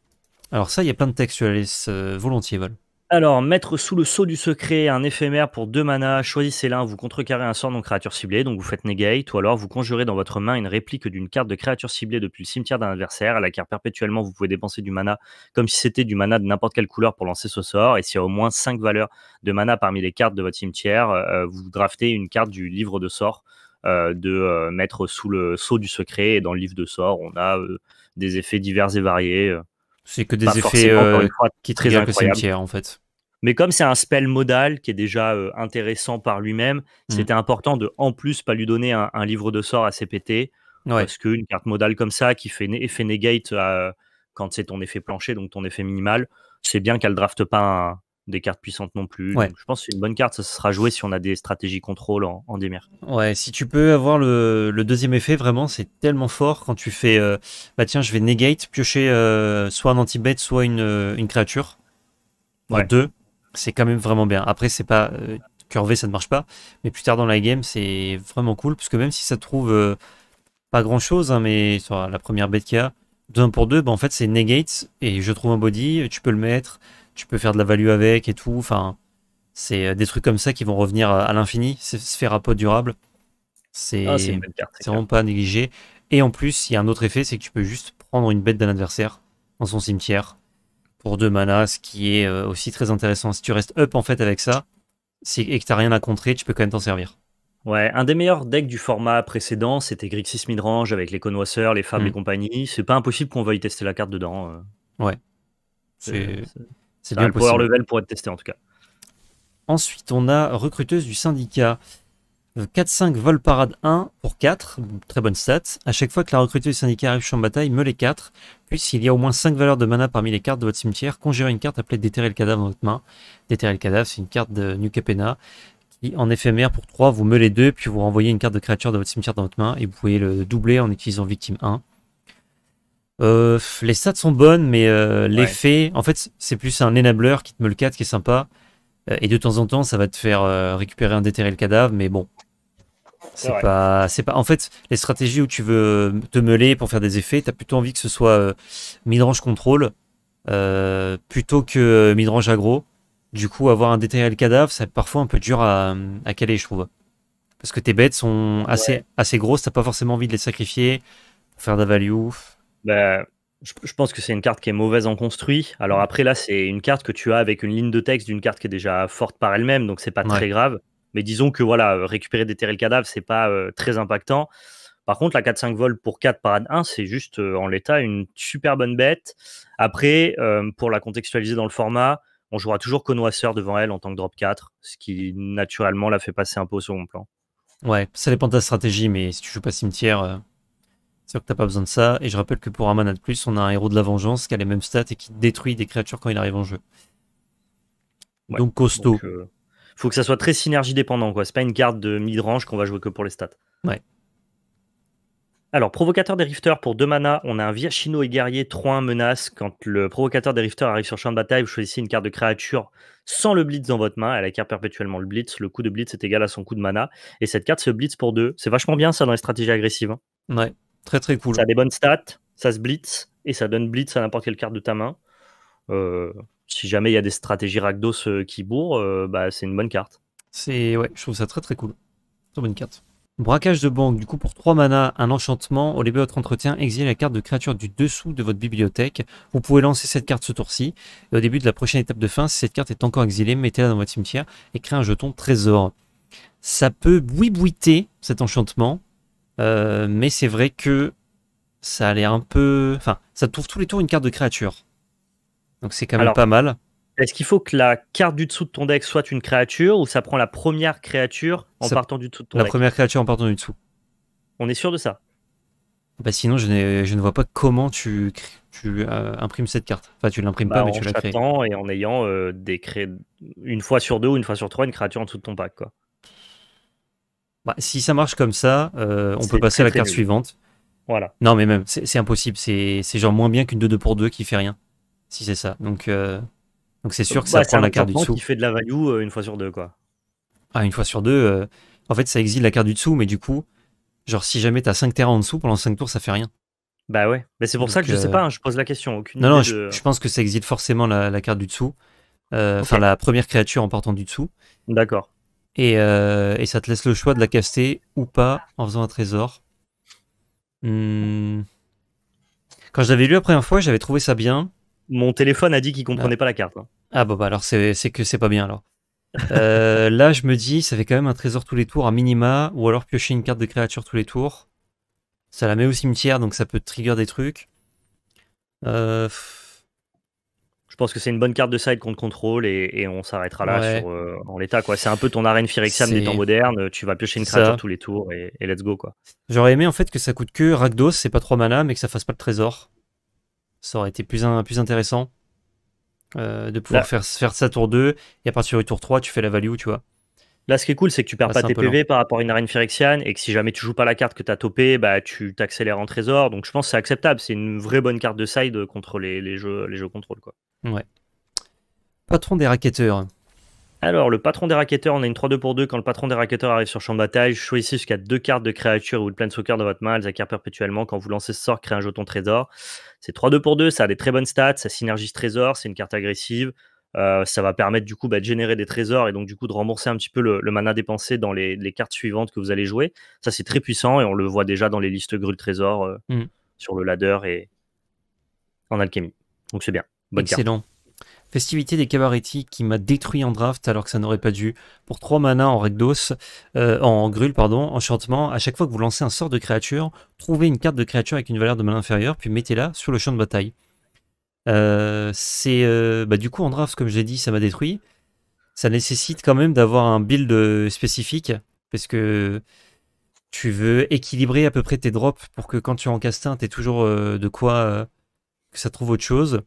Alors ça, il y a plein de textes, je la laisse euh, volontiers, Val. Alors, mettre sous le sceau du secret un éphémère pour deux manas, choisissez l'un, vous contrecarrez un sort non créature ciblée, donc vous faites negate, ou alors vous conjurez dans votre main une réplique d'une carte de créature ciblée depuis le cimetière d'un adversaire, à laquelle perpétuellement vous pouvez dépenser du mana comme si c'était du mana de n'importe quelle couleur pour lancer ce sort, et s'il y a au moins cinq valeurs de mana parmi les cartes de votre cimetière, euh, vous draftez une carte du livre de sorts euh, de euh, mettre sous le sceau du secret, et dans le livre de sorts, on a euh, des effets divers et variés. Euh. C'est que des effets euh, fois, qui très incroyables en fait. Mais comme c'est un spell modal qui est déjà euh, intéressant par lui-même, mmh. c'était important de en plus pas lui donner un, un livre de sort assez pété. Ouais. Parce qu'une carte modale comme ça qui fait effet negate euh, quand c'est ton effet plancher, donc ton effet minimal, c'est bien qu'elle ne drafte pas un, des cartes puissantes non plus. Ouais. Donc, je pense que c'est une bonne carte, ça sera joué si on a des stratégies contrôle en, en démir. Ouais, si tu peux avoir le, le deuxième effet, vraiment, c'est tellement fort quand tu fais euh, bah tiens, je vais negate, piocher euh, soit un anti-bet, soit une, une créature. Ouais. En deux, c'est quand même vraiment bien. Après, c'est pas euh, curvé, ça ne marche pas. Mais plus tard dans la game, c'est vraiment cool, parce que même si ça te trouve euh, pas grand chose, hein, mais sur la première bet qu'il y a, deux pour deux, bah, en fait, c'est negate et je trouve un body, tu peux le mettre. Tu peux faire de la value avec et tout. Enfin, c'est des trucs comme ça qui vont revenir à l'infini. Sphère à pot durable. C'est ah, vraiment pas négligé. Et en plus, il y a un autre effet, c'est que tu peux juste prendre une bête d'un adversaire dans son cimetière pour deux manas, ce qui est aussi très intéressant. Si tu restes up en fait avec ça et que tu n'as rien à contrer, tu peux quand même t'en servir. Ouais, un des meilleurs decks du format précédent, c'était Grixis Midrange avec les Connoisseurs, les Fables mmh. et compagnie. C'est pas impossible qu'on veuille tester la carte dedans. Ouais. C'est... C'est bien le possible. Power level pour être testé en tout cas. Ensuite, on a Recruteuse du Syndicat. quatre cinq vol parade un pour quatre. Très bonne stat. À chaque fois que la recruteuse du syndicat arrive sur bataille, meule les quatre. Puis, s'il y a au moins cinq valeurs de mana parmi les cartes de votre cimetière, conjurez une carte appelée Déterrer le Cadavre dans votre main. Déterrer le Cadavre, c'est une carte de New Capenna qui, en éphémère, pour trois, vous meulez deux, puis vous renvoyez une carte de créature de votre cimetière dans votre main et vous pouvez le doubler en utilisant victime un. Euh, les stats sont bonnes, mais euh, ouais. l'effet, en fait, c'est plus un enabler qui te meule quatre qui est sympa. Euh, et de temps en temps, ça va te faire euh, récupérer un déterrer le cadavre, mais bon. C'est pas, pas. En fait, les stratégies où tu veux te meuler pour faire des effets, t'as plutôt envie que ce soit euh, midrange contrôle euh, plutôt que euh, midrange aggro. Du coup, avoir un déterrer le cadavre, c'est parfois un peu dur à, à caler, je trouve. Parce que tes bêtes sont assez, ouais. assez grosses, t'as pas forcément envie de les sacrifier pour faire de la value. Bah, je, je pense que c'est une carte qui est mauvaise en construit. Alors après là, c'est une carte que tu as avec une ligne de texte d'une carte qui est déjà forte par elle-même, donc c'est pas ouais. très grave. Mais disons que voilà, récupérer déterrer le cadavre, c'est pas euh, très impactant. Par contre, la quatre cinq vol pour quatre parade un, c'est juste euh, en l'état une super bonne bête. Après, euh, pour la contextualiser dans le format, on jouera toujours Connoisseur devant elle en tant que drop quatre, ce qui naturellement la fait passer un peu au second plan. Ouais, ça dépend de ta stratégie, mais si tu joues pas cimetière... Euh... C'est sûr que t'as pas besoin de ça, et je rappelle que pour un mana de plus, on a un héros de la vengeance qui a les mêmes stats et qui détruit des créatures quand il arrive en jeu. Ouais, donc costaud. Donc, euh, faut que ça soit très synergie dépendant, quoi. C'est pas une carte de midrange qu'on va jouer que pour les stats. Ouais. Alors, provocateur des rifters pour deux mana, on a un Viachino et guerrier trois un menace. Quand le provocateur des rifters arrive sur champ de bataille, vous choisissez une carte de créature sans le blitz dans votre main. Elle acquiert perpétuellement le blitz. Le coût de blitz est égal à son coût de mana. Et cette carte se blitz pour deux. C'est vachement bien ça dans les stratégies agressives. Hein. Ouais. Très très cool. Ça a des bonnes stats, ça se blitz, et ça donne blitz à n'importe quelle carte de ta main. Euh, si jamais il y a des stratégies Rakdos qui bourrent, euh, bah, c'est une bonne carte. C'est ouais, je trouve ça très très cool. Très bonne carte. Braquage de banque, du coup pour trois manas, un enchantement, au début de votre entretien, exilez la carte de créature du dessous de votre bibliothèque. Vous pouvez lancer cette carte ce tour-ci, et au début de la prochaine étape de fin, si cette carte est encore exilée, mettez-la dans votre cimetière et créez un jeton trésor. Ça peut boui-bouiter cet enchantement. Euh, mais c'est vrai que ça a l'air un peu... Enfin, ça trouve tous les tours une carte de créature. Donc c'est quand même Alors, pas mal. Est-ce qu'il faut que la carte du dessous de ton deck soit une créature ou ça prend la première créature en ça... partant du dessous de ton la deck La première créature en partant du dessous. On est sûr de ça? Bah sinon, je, je ne vois pas comment tu, tu euh, imprimes cette carte. Enfin, tu l'imprimes bah, pas, mais tu la crées. Et en ayant euh, des cré... une fois sur deux ou une fois sur trois une créature en dessous de ton pack, quoi. Bah, si ça marche comme ça, euh, on peut passer à la carte suivante. Voilà. Non, mais même, c'est impossible. C'est genre moins bien qu'une deux deux pour deux qui fait rien. Si c'est ça. Donc, euh, donc c'est sûr que ça ouais, prend la carte du dessous. Qui fait de la value euh, une fois sur deux, quoi. Ah, une fois sur deux. Euh, en fait, ça exile la carte du dessous, mais du coup, genre si jamais t'as cinq terrains en dessous, pendant cinq tours, ça fait rien. Bah ouais. Mais c'est pour donc, ça que euh... je sais pas. Hein, je pose la question. Aucune non, idée non. De... Je, je pense que ça exile forcément la, la carte du dessous. euh, okay. la première créature en partant du dessous. D'accord. Et, euh, et ça te laisse le choix de la caster ou pas en faisant un trésor. Hmm. Quand je l'avais lu la première fois, j'avais trouvé ça bien. Mon téléphone a dit qu'il comprenait ah. pas la carte. Hein. Ah bah, bah alors c'est que c'est pas bien alors. euh, là je me dis, ça fait quand même un trésor tous les tours à minima, ou alors piocher une carte de créature tous les tours. Ça la met au cimetière, donc ça peut trigger des trucs. Euh... Je pense que c'est une bonne carte de side contre contrôle et, et on s'arrêtera là ouais. sur, euh, en l'état. C'est un peu ton arène Phyrexian des temps modernes, tu vas piocher une créature ça. tous les tours et, et let's go quoi. J'aurais aimé en fait que ça coûte que Rakdos, c'est pas trois mana, mais que ça fasse pas de trésor. Ça aurait été plus, un, plus intéressant euh, de pouvoir faire, faire ça tour deux et à partir du tour trois tu fais la value, tu vois. Là, ce qui est cool, c'est que tu perds bah, pas tes P V par rapport à une arène Phyrexian et que si jamais tu joues pas la carte que tu as topée, bah, tu t'accélères en trésor. Donc, je pense que c'est acceptable. C'est une vraie bonne carte de side contre les, les jeux les jeux contrôle. Quoi. Ouais. Patron des Racketeurs. Alors, le Patron des Racketeurs, on a une trois deux pour deux. Quand le Patron des Racketeurs arrive sur champ de bataille, choisissez jusqu'à deux cartes de créatures ou de planeswalker dans votre main. Elles acquièrent perpétuellement. Quand vous lancez ce sort, créez un jeton trésor. C'est trois deux pour deux. Ça a des très bonnes stats. Ça synergise trésor. C'est une carte agressive. Euh, ça va permettre du coup bah, de générer des trésors et donc du coup de rembourser un petit peu le, le mana dépensé dans les, les cartes suivantes que vous allez jouer. Ça c'est très puissant et on le voit déjà dans les listes grue trésor euh, mm. sur le ladder et en alchimie. Donc c'est bien. Bonne Excellent. Carte. Festivité des Cabaretti qui m'a détruit en draft alors que ça n'aurait pas dû. Pour trois mana en Rakdos, euh, en Grul, pardon, enchantement, à chaque fois que vous lancez un sort de créature, trouvez une carte de créature avec une valeur de mana inférieure puis mettez-la sur le champ de bataille. Euh, c'est euh, bah, du coup en draft comme j'ai dit ça m'a détruit. Ça nécessite quand même d'avoir un build euh, spécifique parce que tu veux équilibrer à peu près tes drops pour que quand tu en castes un t'aies toujours euh, de quoi euh, que ça trouve autre chose.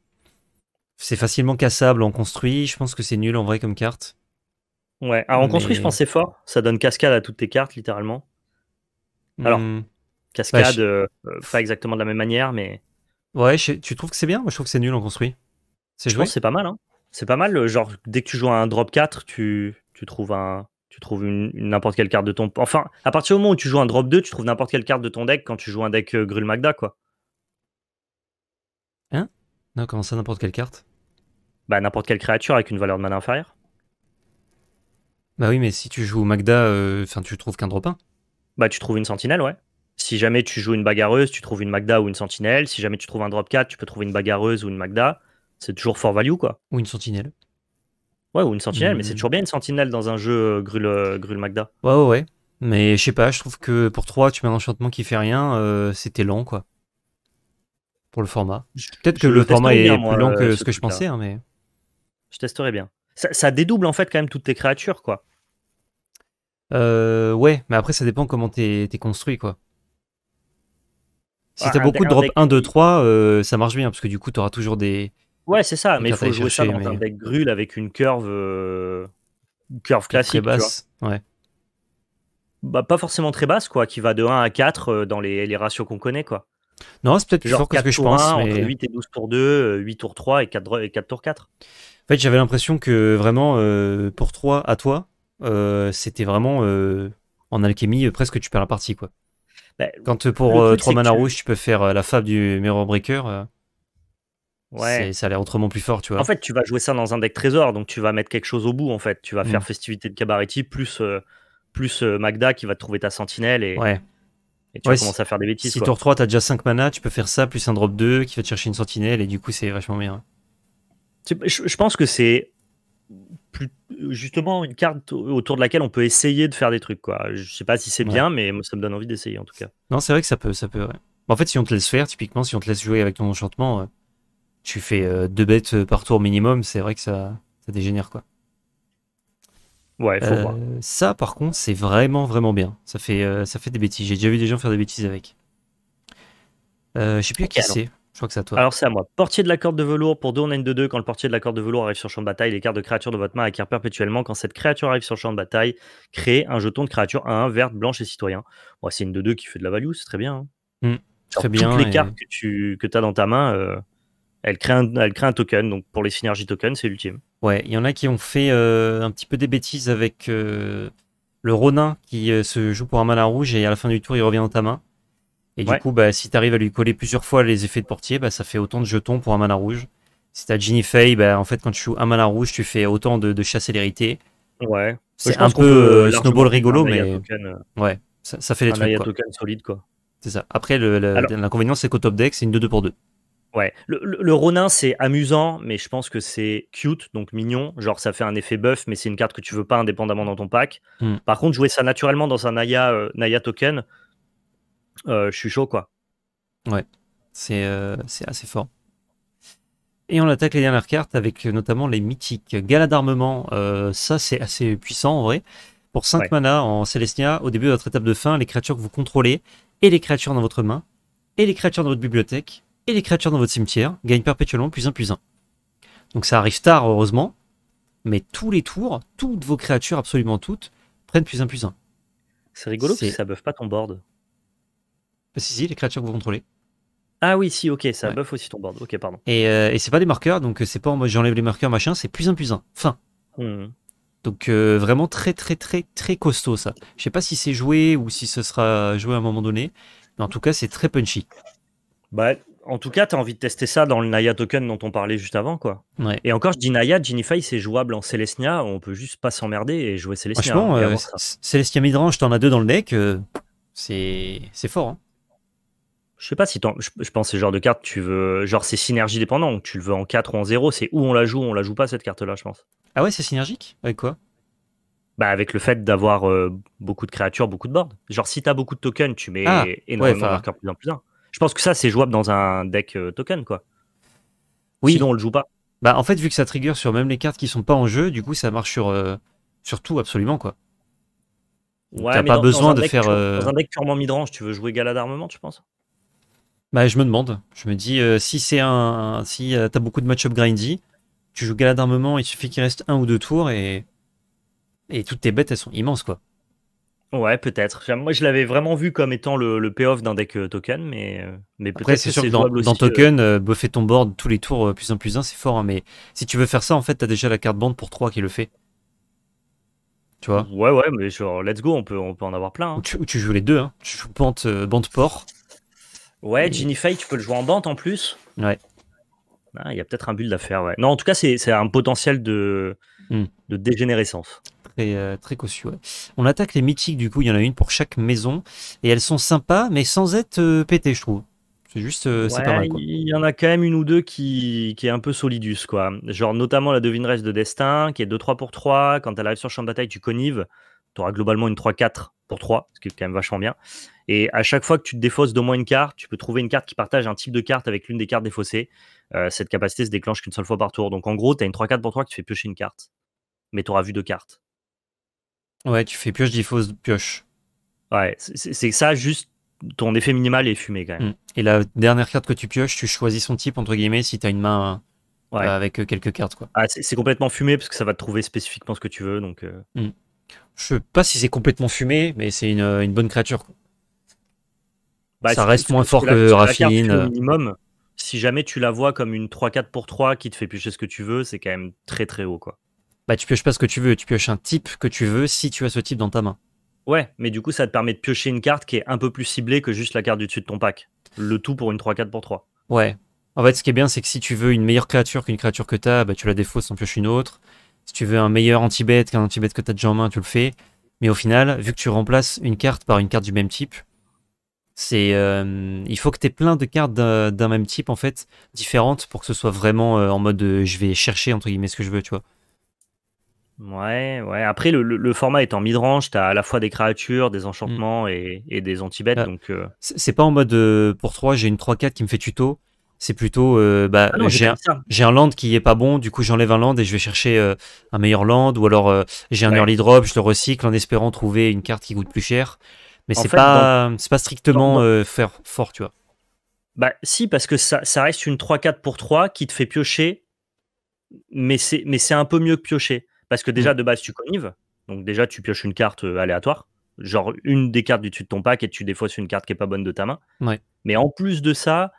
C'est facilement cassable en construit, je pense que c'est nul en vrai comme carte. Ouais, alors en Mais... construit je pense c'est fort, ça donne cascade à toutes tes cartes littéralement. Alors mmh. cascade bah, je... euh, pas exactement de la même manière mais... Ouais, je... tu trouves que c'est bien? Moi, je trouve que c'est nul en construit. C'est joué. Je pense que c'est pas mal. Hein. C'est pas mal. Genre, dès que tu joues à un drop quatre, tu, tu trouves, un... tu trouves une... n'importe quelle carte de ton... Enfin, à partir du moment où tu joues un drop deux, tu trouves n'importe quelle carte de ton deck quand tu joues un deck euh, Grul Magda, quoi. Hein? Non, comment ça, n'importe quelle carte? Bah, n'importe quelle créature avec une valeur de mana inférieure. Bah oui, mais si tu joues Magda, euh... enfin, tu trouves qu'un drop un. Bah, tu trouves une sentinelle, ouais. Si jamais tu joues une bagarreuse, tu trouves une Magda ou une sentinelle. Si jamais tu trouves un drop quatre, tu peux trouver une bagarreuse ou une Magda. C'est toujours fort value, quoi. Ou une sentinelle. Ouais, ou une sentinelle, mmh. mais c'est toujours bien une sentinelle dans un jeu Grul, Grul Magda. Ouais, ouais, ouais. Mais je sais pas, je trouve que pour trois, tu mets un enchantement qui fait rien, euh, c'était lent, quoi. Pour le format. Peut-être que le format est bien, plus moi, lent que ce, ce que je pensais, hein, mais... Je testerai bien. Ça, ça dédouble, en fait, quand même, toutes tes créatures, quoi. Euh, ouais, mais après, ça dépend comment t'es construit, quoi. Si t'as beaucoup de drop deck... un, deux, trois, euh, ça marche bien, parce que du coup, t'auras toujours des... Ouais, c'est ça, mais il faut jouer chercher, ça dans mais... un deck grul avec une curve, euh... curve classique. Très basse, tu vois. Ouais. Bah, pas forcément très basse, quoi, qui va de un à quatre euh, dans les, les ratios qu'on connaît, quoi. Non, c'est peut-être plus fort que ce que je pense. Mais... Entre huit et douze tours deux, huit tours trois et quatre tours quatre. En fait, j'avais l'impression que vraiment, euh, pour trois à toi, euh, c'était vraiment, euh, en alchimie, presque tu perds la partie, quoi. Bah, quand pour euh, trois mana rouge, tu... tu peux faire euh, la fable du Mirror Breaker, euh, ouais. ça a l'air autrement plus fort, tu vois. En fait, tu vas jouer ça dans un deck trésor, donc tu vas mettre quelque chose au bout, en fait. Tu vas mmh. faire Festivité de Cabaretti plus, euh, plus euh, Magda qui va te trouver ta sentinelle et, ouais. et tu ouais, vas si... commencer à faire des bêtises. Si quoi. tour trois, tu as déjà cinq mana, tu peux faire ça, plus un drop deux qui va te chercher une sentinelle, et du coup, c'est vachement bien. Je, je pense que c'est plus... justement une carte autour de laquelle on peut essayer de faire des trucs, quoi. Je sais pas si c'est ouais. bien, mais ça me donne envie d'essayer en tout cas. Non, c'est vrai que ça peut, ça peut. Ouais. En fait, si on te laisse faire, typiquement, si on te laisse jouer avec ton enchantement, tu fais deux bêtes par tour minimum. C'est vrai que ça, ça dégénère, quoi. Ouais, faut euh, voir. Ça, par contre, c'est vraiment, vraiment bien. Ça fait, ça fait des bêtises. J'ai déjà vu des gens faire des bêtises avec. Euh, je sais plus okay, à qui c'est. Je crois que c'est à toi. Alors c'est à moi. Portier de la corde de velours. Pour deux, on a une deux deux. Quand le portier de la corde de velours arrive sur le champ de bataille, les cartes de créatures de votre main acquièrent perpétuellement. Quand cette créature arrive sur le champ de bataille, créez un jeton de créature à un, verte, blanche et citoyen. Bon, c'est une deux deux qui fait de la value, c'est très bien. Hein. Mmh, très Alors, bien. Toutes les et... cartes que tu que as dans ta main, euh, elles, créent un, elles créent un token. Donc pour les synergies tokens, c'est l'ultime. Ouais, il y en a qui ont fait euh, un petit peu des bêtises avec euh, le Ronin qui euh, se joue pour un malin rouge et à la fin du tour, il revient dans ta main. Et ouais. du coup, bah, si tu arrives à lui coller plusieurs fois les effets de portier, bah, ça fait autant de jetons pour un mana rouge. Si t'as Ginifay, bah, en fait, quand tu joues un mana rouge, tu fais autant de, de chasse célérité. Ouais. C'est un peu euh, snowball rigolo, mais token, euh... ouais, ça, ça fait les trucs. Un Naya token solide, quoi. C'est ça. Après, l'inconvénient, c'est qu'au top deck, c'est une deux deux pour deux. Ouais. Le, le, le Ronin, c'est amusant, mais je pense que c'est cute, donc mignon. Genre, ça fait un effet buff, mais c'est une carte que tu veux pas indépendamment dans ton pack. Mm. Par contre, jouer ça naturellement dans un Naya, euh, Naya token, euh, je suis chaud, quoi. Ouais. C'est euh, assez fort. Et on attaque les dernières cartes avec notamment les mythiques. Galas d'Armement, euh, ça c'est assez puissant en vrai. Pour cinq ouais. mana en Celestia, au début de votre étape de fin, les créatures que vous contrôlez, et les créatures dans votre main, et les créatures dans votre bibliothèque, et les créatures dans votre cimetière, gagnent perpétuellement plus un plus un. Donc ça arrive tard heureusement, mais tous les tours, toutes vos créatures, absolument toutes, prennent plus un plus un. C'est rigolo parce que ça buff pas ton board. Bah, si, si, les créatures que vous contrôlez. Ah oui, si, ok, ça ouais. buff aussi ton board. Ok, pardon. Et, euh, et c'est pas des marqueurs, donc c'est pas en mode j'enlève les marqueurs, machin, c'est plus un plus un. Fin. Mm. Donc euh, vraiment très, très, très, très costaud ça. Je sais pas si c'est joué ou si ce sera joué à un moment donné, mais en tout cas, c'est très punchy. Bah, en tout cas, t'as envie de tester ça dans le Naya token dont on parlait juste avant, quoi. Ouais. Et encore, je dis Naya, Ginifay, c'est jouable en Celestia, on peut juste pas s'emmerder et jouer Celestia. Franchement, hein, euh, Celestia Midrange, t'en as deux dans le deck, euh, c'est fort, hein. Je sais pas si t'en... Je pense que c'est le genre de carte, tu veux. Genre, c'est synergie dépendant, tu le veux en quatre ou en zéro, c'est où on la joue, on la joue pas cette carte-là, je pense. Ah ouais, c'est synergique? Avec quoi? Bah, avec le fait d'avoir euh, beaucoup de créatures, beaucoup de boards. Genre, si t'as beaucoup de tokens, tu mets ah, énormément ouais, de marqueurs plus en plus un. Je pense que ça, c'est jouable dans un deck euh, token, quoi. Oui. Sinon, on le joue pas. Bah, en fait, vu que ça trigger sur même les cartes qui sont pas en jeu, du coup, ça marche sur, euh, sur tout, absolument, quoi. Ouais, t'as pas dans, besoin dans de deck, faire. Euh... Dans un deck purement midrange, tu veux jouer Galas d'Armement, tu penses? Bah, je me demande, je me dis, euh, si c'est un, si euh, t'as beaucoup de match-up grindy, tu joues Galas d'Armement, il suffit qu'il reste un ou deux tours et, et toutes tes bêtes, elles sont immenses, quoi. Ouais, peut-être. Moi, je l'avais vraiment vu comme étant le, le payoff d'un deck euh, token, mais, euh, mais peut-être c'est sûr que dans, aussi, dans token, euh, buffer ton board tous les tours euh, plus un plus un, c'est fort, hein, mais si tu veux faire ça, en fait, t'as déjà la carte bande pour trois qui le fait. Tu vois? Ouais, ouais, mais genre, let's go, on peut, on peut en avoir plein. Hein. Ou, tu, ou tu joues les deux, hein. Tu joues bande, euh, bande port. Ouais, et... Ginifay, tu peux le jouer en bande en plus. Ouais. Il ah, y a peut-être un build à faire, ouais. Non, en tout cas, c'est un potentiel de, mm. de dégénérescence. Très, euh, très cossu, ouais. On attaque les mythiques, du coup, il y en a une pour chaque maison. Et elles sont sympas, mais sans être euh, pétées, je trouve. C'est juste, euh, ouais, c'est pas mal, quoi. Il y en a quand même une ou deux qui, qui est un peu solidus, quoi. Genre, notamment la devineresse de destin, qui est deux trois pour trois. Quand elle arrive sur le champ de bataille, tu connives. Tu auras globalement une trois quatre pour trois, ce qui est quand même vachement bien. Et à chaque fois que tu te défausses d'au moins une carte, tu peux trouver une carte qui partage un type de carte avec l'une des cartes défaussées. Euh, cette capacité se déclenche qu'une seule fois par tour. Donc en gros, tu as une trois quatre pour trois qui te fait piocher une carte. Mais tu auras vu deux cartes. Ouais, tu fais pioche, défausse, pioche. Ouais, c'est ça, juste ton effet minimal est fumé quand même. Et la dernière carte que tu pioches, tu choisis son type, entre guillemets, si tu as une main euh, ouais. avec quelques cartes, quoi. Ah, c'est complètement fumé parce que ça va te trouver spécifiquement ce que tu veux. Donc, euh... mm. Je sais pas si c'est complètement fumé, mais c'est une, une bonne créature, quoi. Bah, ça reste moins fort que Raffine. Si jamais tu la vois comme une trois quatre pour trois qui te fait piocher ce que tu veux, c'est quand même très très haut, quoi. Bah, tu pioches pas ce que tu veux, tu pioches un type que tu veux si tu as ce type dans ta main. Ouais, mais du coup, ça te permet de piocher une carte qui est un peu plus ciblée que juste la carte du dessus de ton pack. Le tout pour une trois quatre pour trois. Ouais. En fait, ce qui est bien, c'est que si tu veux une meilleure créature qu'une créature que tu as, bah, tu la défausses, en pioches une autre. Si tu veux un meilleur anti-bet qu'un anti-bet que tu as déjà en main, tu le fais. Mais au final, vu que tu remplaces une carte par une carte du même type, c'est euh, il faut que tu aies plein de cartes d'un même type, en fait, différentes, pour que ce soit vraiment euh, en mode euh, je vais chercher, entre guillemets, ce que je veux, tu vois. Ouais, ouais. Après, le, le, le format est en midrange, tu as à la fois des créatures, des enchantements mmh. et, et des anti-bets. Bah, donc euh... c'est pas en mode euh, pour trois, j'ai une trois quatre qui me fait tuto. C'est plutôt, euh, bah, ah j'ai un, un land qui est pas bon, du coup j'enlève un land et je vais chercher euh, un meilleur land, ou alors euh, j'ai un ouais. early drop, je le recycle en espérant trouver une carte qui coûte plus cher. Mais c'est pas, pas strictement dans, euh, faire fort, tu vois. Bah si, parce que ça, ça reste une trois quatre pour trois qui te fait piocher, mais c'est un peu mieux que piocher. Parce que déjà, mmh. de base, tu connives, donc déjà tu pioches une carte euh, aléatoire, genre une des cartes du dessus de ton pack et tu défausses une carte qui est pas bonne de ta main. Ouais. Mais en plus de ça...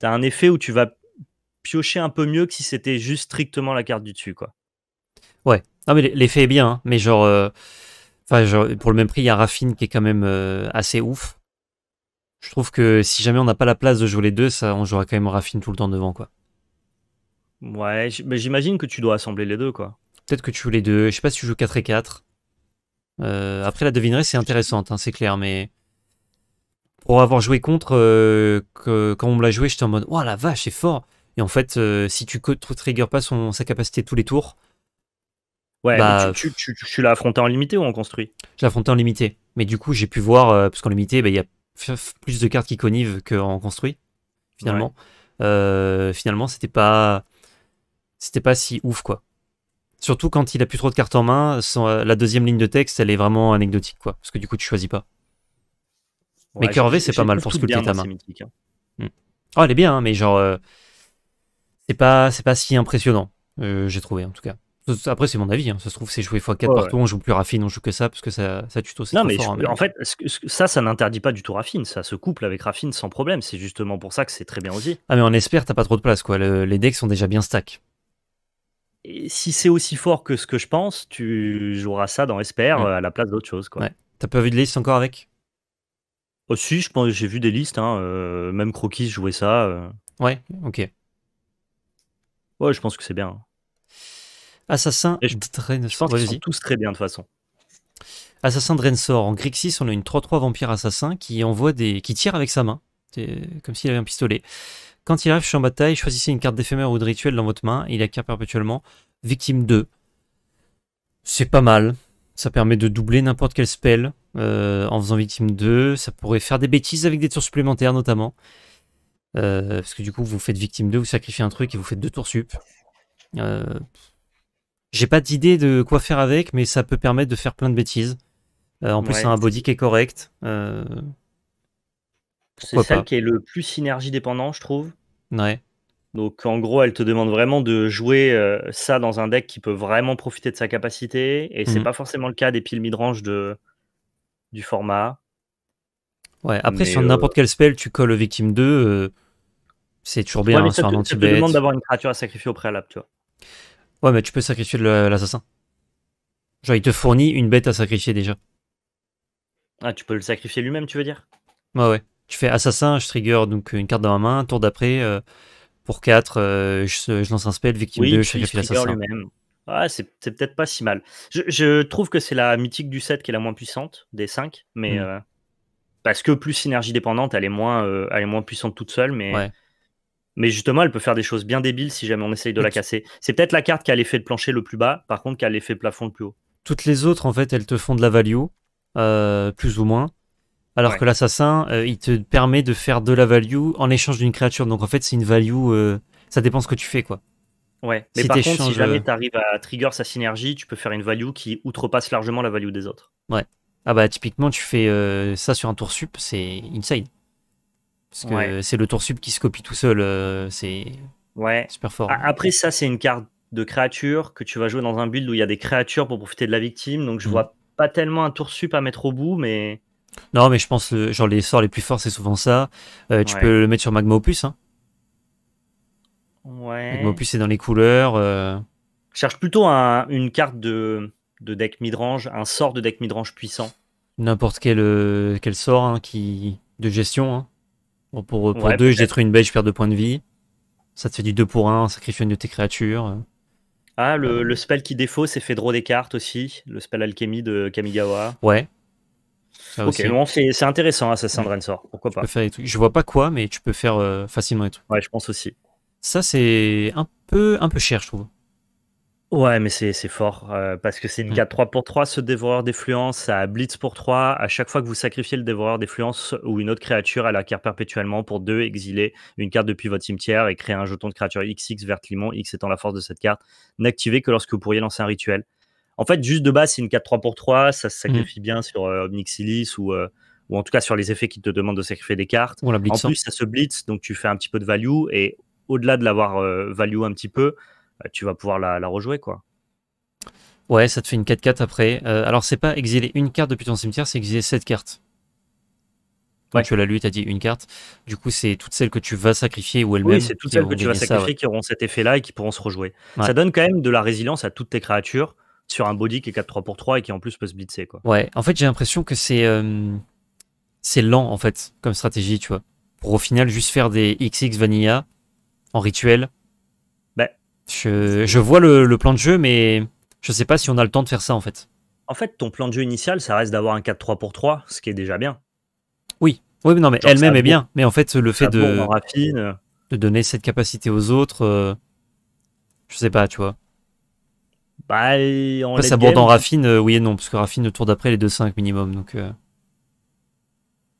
T'as un effet où tu vas piocher un peu mieux que si c'était juste strictement la carte du dessus, quoi. Ouais. Non, mais l'effet est bien, hein. Mais genre, euh... enfin, genre, pour le même prix, il y a Raffine qui est quand même euh, assez ouf. Je trouve que si jamais on n'a pas la place de jouer les deux, ça, on jouera quand même Raffine tout le temps devant, quoi. Ouais, j'imagine que tu dois assembler les deux, quoi. Peut-être que tu joues les deux. Je sais pas si tu joues quatre et quatre. Euh, après, la devinerie, c'est intéressante, hein, c'est clair, mais... Pour avoir joué contre, euh, que, quand on me l'a joué, j'étais en mode « Oh la vache, c'est fort !» Et en fait, euh, si tu ne trigger pas son, sa capacité tous les tours... Ouais, bah, tu, tu, tu, tu l'as affronté en limité ou en construit? Je l'ai affronté en limité. Mais du coup, j'ai pu voir, euh, parce qu'en limité, bah, y a plus de cartes qui connivent qu'en construit, finalement. Ouais. Euh, finalement, c'était pas... C'était pas si ouf, quoi. Surtout quand il a plus trop de cartes en main, son, euh, la deuxième ligne de texte, elle est vraiment anecdotique, quoi. Parce que du coup, tu choisis pas. Ouais, mais curvé, c'est pas mal pour sculpter ta main. Mythique, hein. Mm. Oh, elle est bien, hein, mais genre... Euh, c'est pas, pas si impressionnant, euh, j'ai trouvé, en tout cas. Après, c'est mon avis, hein. Ça se trouve, c'est joué fois quatre ouais, partout, ouais. On joue plus Raffine, on joue que ça, parce que ça, ça tuto, c'est trop fort. Non, mais en fait, ça, ça n'interdit pas du tout Raffine, ça se couple avec Raffine sans problème, c'est justement pour ça que c'est très bien aussi. Ah, mais en Esper, t'as pas trop de place, quoi. Le, les decks sont déjà bien stack. Et si c'est aussi fort que ce que je pense, tu joueras ça dans Esper ouais. à la place d'autre chose, quoi. Ouais. T'as pas vu de liste encore avec? Aussi, je pense j'ai vu des listes, hein, euh, même Croquis jouait ça. Euh... Ouais, ok. Ouais, je pense que c'est bien. Assassin et je, Drensor. Je pense qu'ils sont tous très bien de toute façon. Assassin Drensor. En Grixis, on a une trois trois vampire assassin qui envoie des, qui tire avec sa main, comme s'il avait un pistolet. Quand il arrive sur bataille, choisissez une carte d'éphémère ou de rituel dans votre main. Il acquiert perpétuellement victime deux. C'est pas mal. Ça permet de doubler n'importe quel spell euh, en faisant victime deux. Ça pourrait faire des bêtises avec des tours supplémentaires notamment. Euh, parce que du coup, vous faites victime deux, vous sacrifiez un truc et vous faites deux tours sup. Euh, J'ai pas d'idée de quoi faire avec, mais ça peut permettre de faire plein de bêtises. Euh, en plus, ouais, c'est un body qui est correct. Euh... C'est celle qui est le plus synergie dépendant, je trouve. Ouais. Donc, en gros, elle te demande vraiment de jouer euh, ça dans un deck qui peut vraiment profiter de sa capacité. Et c'est mmh. pas forcément le cas des piles midrange de... du format. Ouais, après, mais sur euh... n'importe quel spell, tu colles victime deux, euh, c'est toujours bien. Ouais, mais hein, ça, sur te, un ça te demande d'avoir une créature à sacrifier au préalable, tu vois. Ouais, mais tu peux sacrifier l'assassin. Genre, il te fournit une bête à sacrifier déjà. Ah, tu peux le sacrifier lui-même, tu veux dire? Ouais, ouais. Tu fais assassin, je trigger donc une carte dans ma main, tour d'après, euh, pour quatre, euh, je, je lance un spell, victime oui, deux, je sacrifie l'assassin. Ouais, c'est peut-être pas si mal. Je, je trouve que c'est la mythique du sept qui est la moins puissante, des cinq, mais... Mmh. Euh... Parce que plus synergie dépendante, elle est moins, euh, elle est moins puissante toute seule, mais, ouais. mais justement, elle peut faire des choses bien débiles si jamais on essaye de la casser. C'est peut-être la carte qui a l'effet de plancher le plus bas, par contre, qui a l'effet plafond le plus haut. Toutes les autres, en fait, elles te font de la value, euh, plus ou moins, alors ouais. que l'assassin, euh, il te permet de faire de la value en échange d'une créature. Donc, en fait, c'est une value, euh, ça dépend ce que tu fais, quoi. Ouais, mais si par contre, si jamais tu arrives à trigger sa synergie, tu peux faire une value qui outrepasse largement la value des autres. Ouais. Ah bah typiquement tu fais euh, ça sur un tour sup, c'est insane. Parce que ouais. c'est le tour sup qui se copie tout seul, euh, c'est ouais. super fort. Après ça c'est une carte de créature que tu vas jouer dans un build où il y a des créatures pour profiter de la victime, donc je mmh. vois pas tellement un tour sup à mettre au bout, mais... Non mais je pense, euh, genre les sorts les plus forts c'est souvent ça, euh, tu ouais. peux le mettre sur Magma Opus. Hein. Ouais. Magma Opus c'est dans les couleurs. Euh... Je cherche plutôt un, une carte de... de deck midrange, un sort de deck midrange puissant. N'importe quel, euh, quel sort hein, qui... de gestion. Hein. Bon, pour pour ouais, deux, je détruis une bête, je perds deux points de vie. Ça te fait du deux pour un, sacrifie une de tes créatures. Ah, le, euh... le spell qui défaut, c'est fait draw des cartes aussi. Le spell alchemy de Kamigawa. Ouais. Ça ok, bon, c'est intéressant, Assassin ouais. Drensor. Pourquoi pas. Tu peux faire des trucs. Je vois pas quoi, mais tu peux faire euh, facilement des trucs. Ouais, je pense aussi. Ça, c'est un peu, un peu cher, je trouve. Ouais, mais c'est fort, euh, parce que c'est une carte trois pour trois, ce dévoreur d'effluence, ça a blitz pour trois, à chaque fois que vous sacrifiez le dévoreur d'effluence ou une autre créature, elle acquiert perpétuellement pour deux, exiler une carte depuis votre cimetière et créer un jeton de créature X X vert limon, X étant la force de cette carte, n'activée que lorsque vous pourriez lancer un rituel. En fait, juste de base, c'est une carte trois pour trois, ça se sacrifie mmh. bien sur euh, Omnixilis ou, euh, ou en tout cas sur les effets qui te demandent de sacrifier des cartes. En plus, ça se blitz, donc tu fais un petit peu de value, et au-delà de l'avoir euh, value un petit peu, tu vas pouvoir la, la rejouer, quoi. Ouais, ça te fait une quatre quatre après. Euh, alors, c'est pas exiler une carte depuis ton cimetière, c'est exiler sept cartes. Quand ouais. tu l'as lu, tu as dit une carte. Du coup, c'est toutes celles que tu vas sacrifier ou elles-mêmes. Oui, c'est toutes celles que tu vas sacrifier ça, ouais. qui auront cet effet-là et qui pourront se rejouer. Ouais. Ça donne quand même de la résilience à toutes tes créatures sur un body qui est quatre trois pour trois et qui en plus peut se blitzer, quoi. Ouais, en fait, j'ai l'impression que c'est euh, c'est lent, en fait, comme stratégie, tu vois. Pour au final, juste faire des X X Vanilla en rituel. Je, je vois le, le plan de jeu, mais je sais pas si on a le temps de faire ça, en fait. En fait, ton plan de jeu initial, ça reste d'avoir un quatre trois pour trois, ce qui est déjà bien. Oui, oui mais non, mais elle-même est bien. Mais en fait, le fait de, Raffine. de donner cette capacité aux autres, euh, je sais pas, tu vois. Bah, en Après, ça bourde en Raffine, euh, oui et non, parce que Raffine, le tour d'après, les deux cinq minimum, donc euh,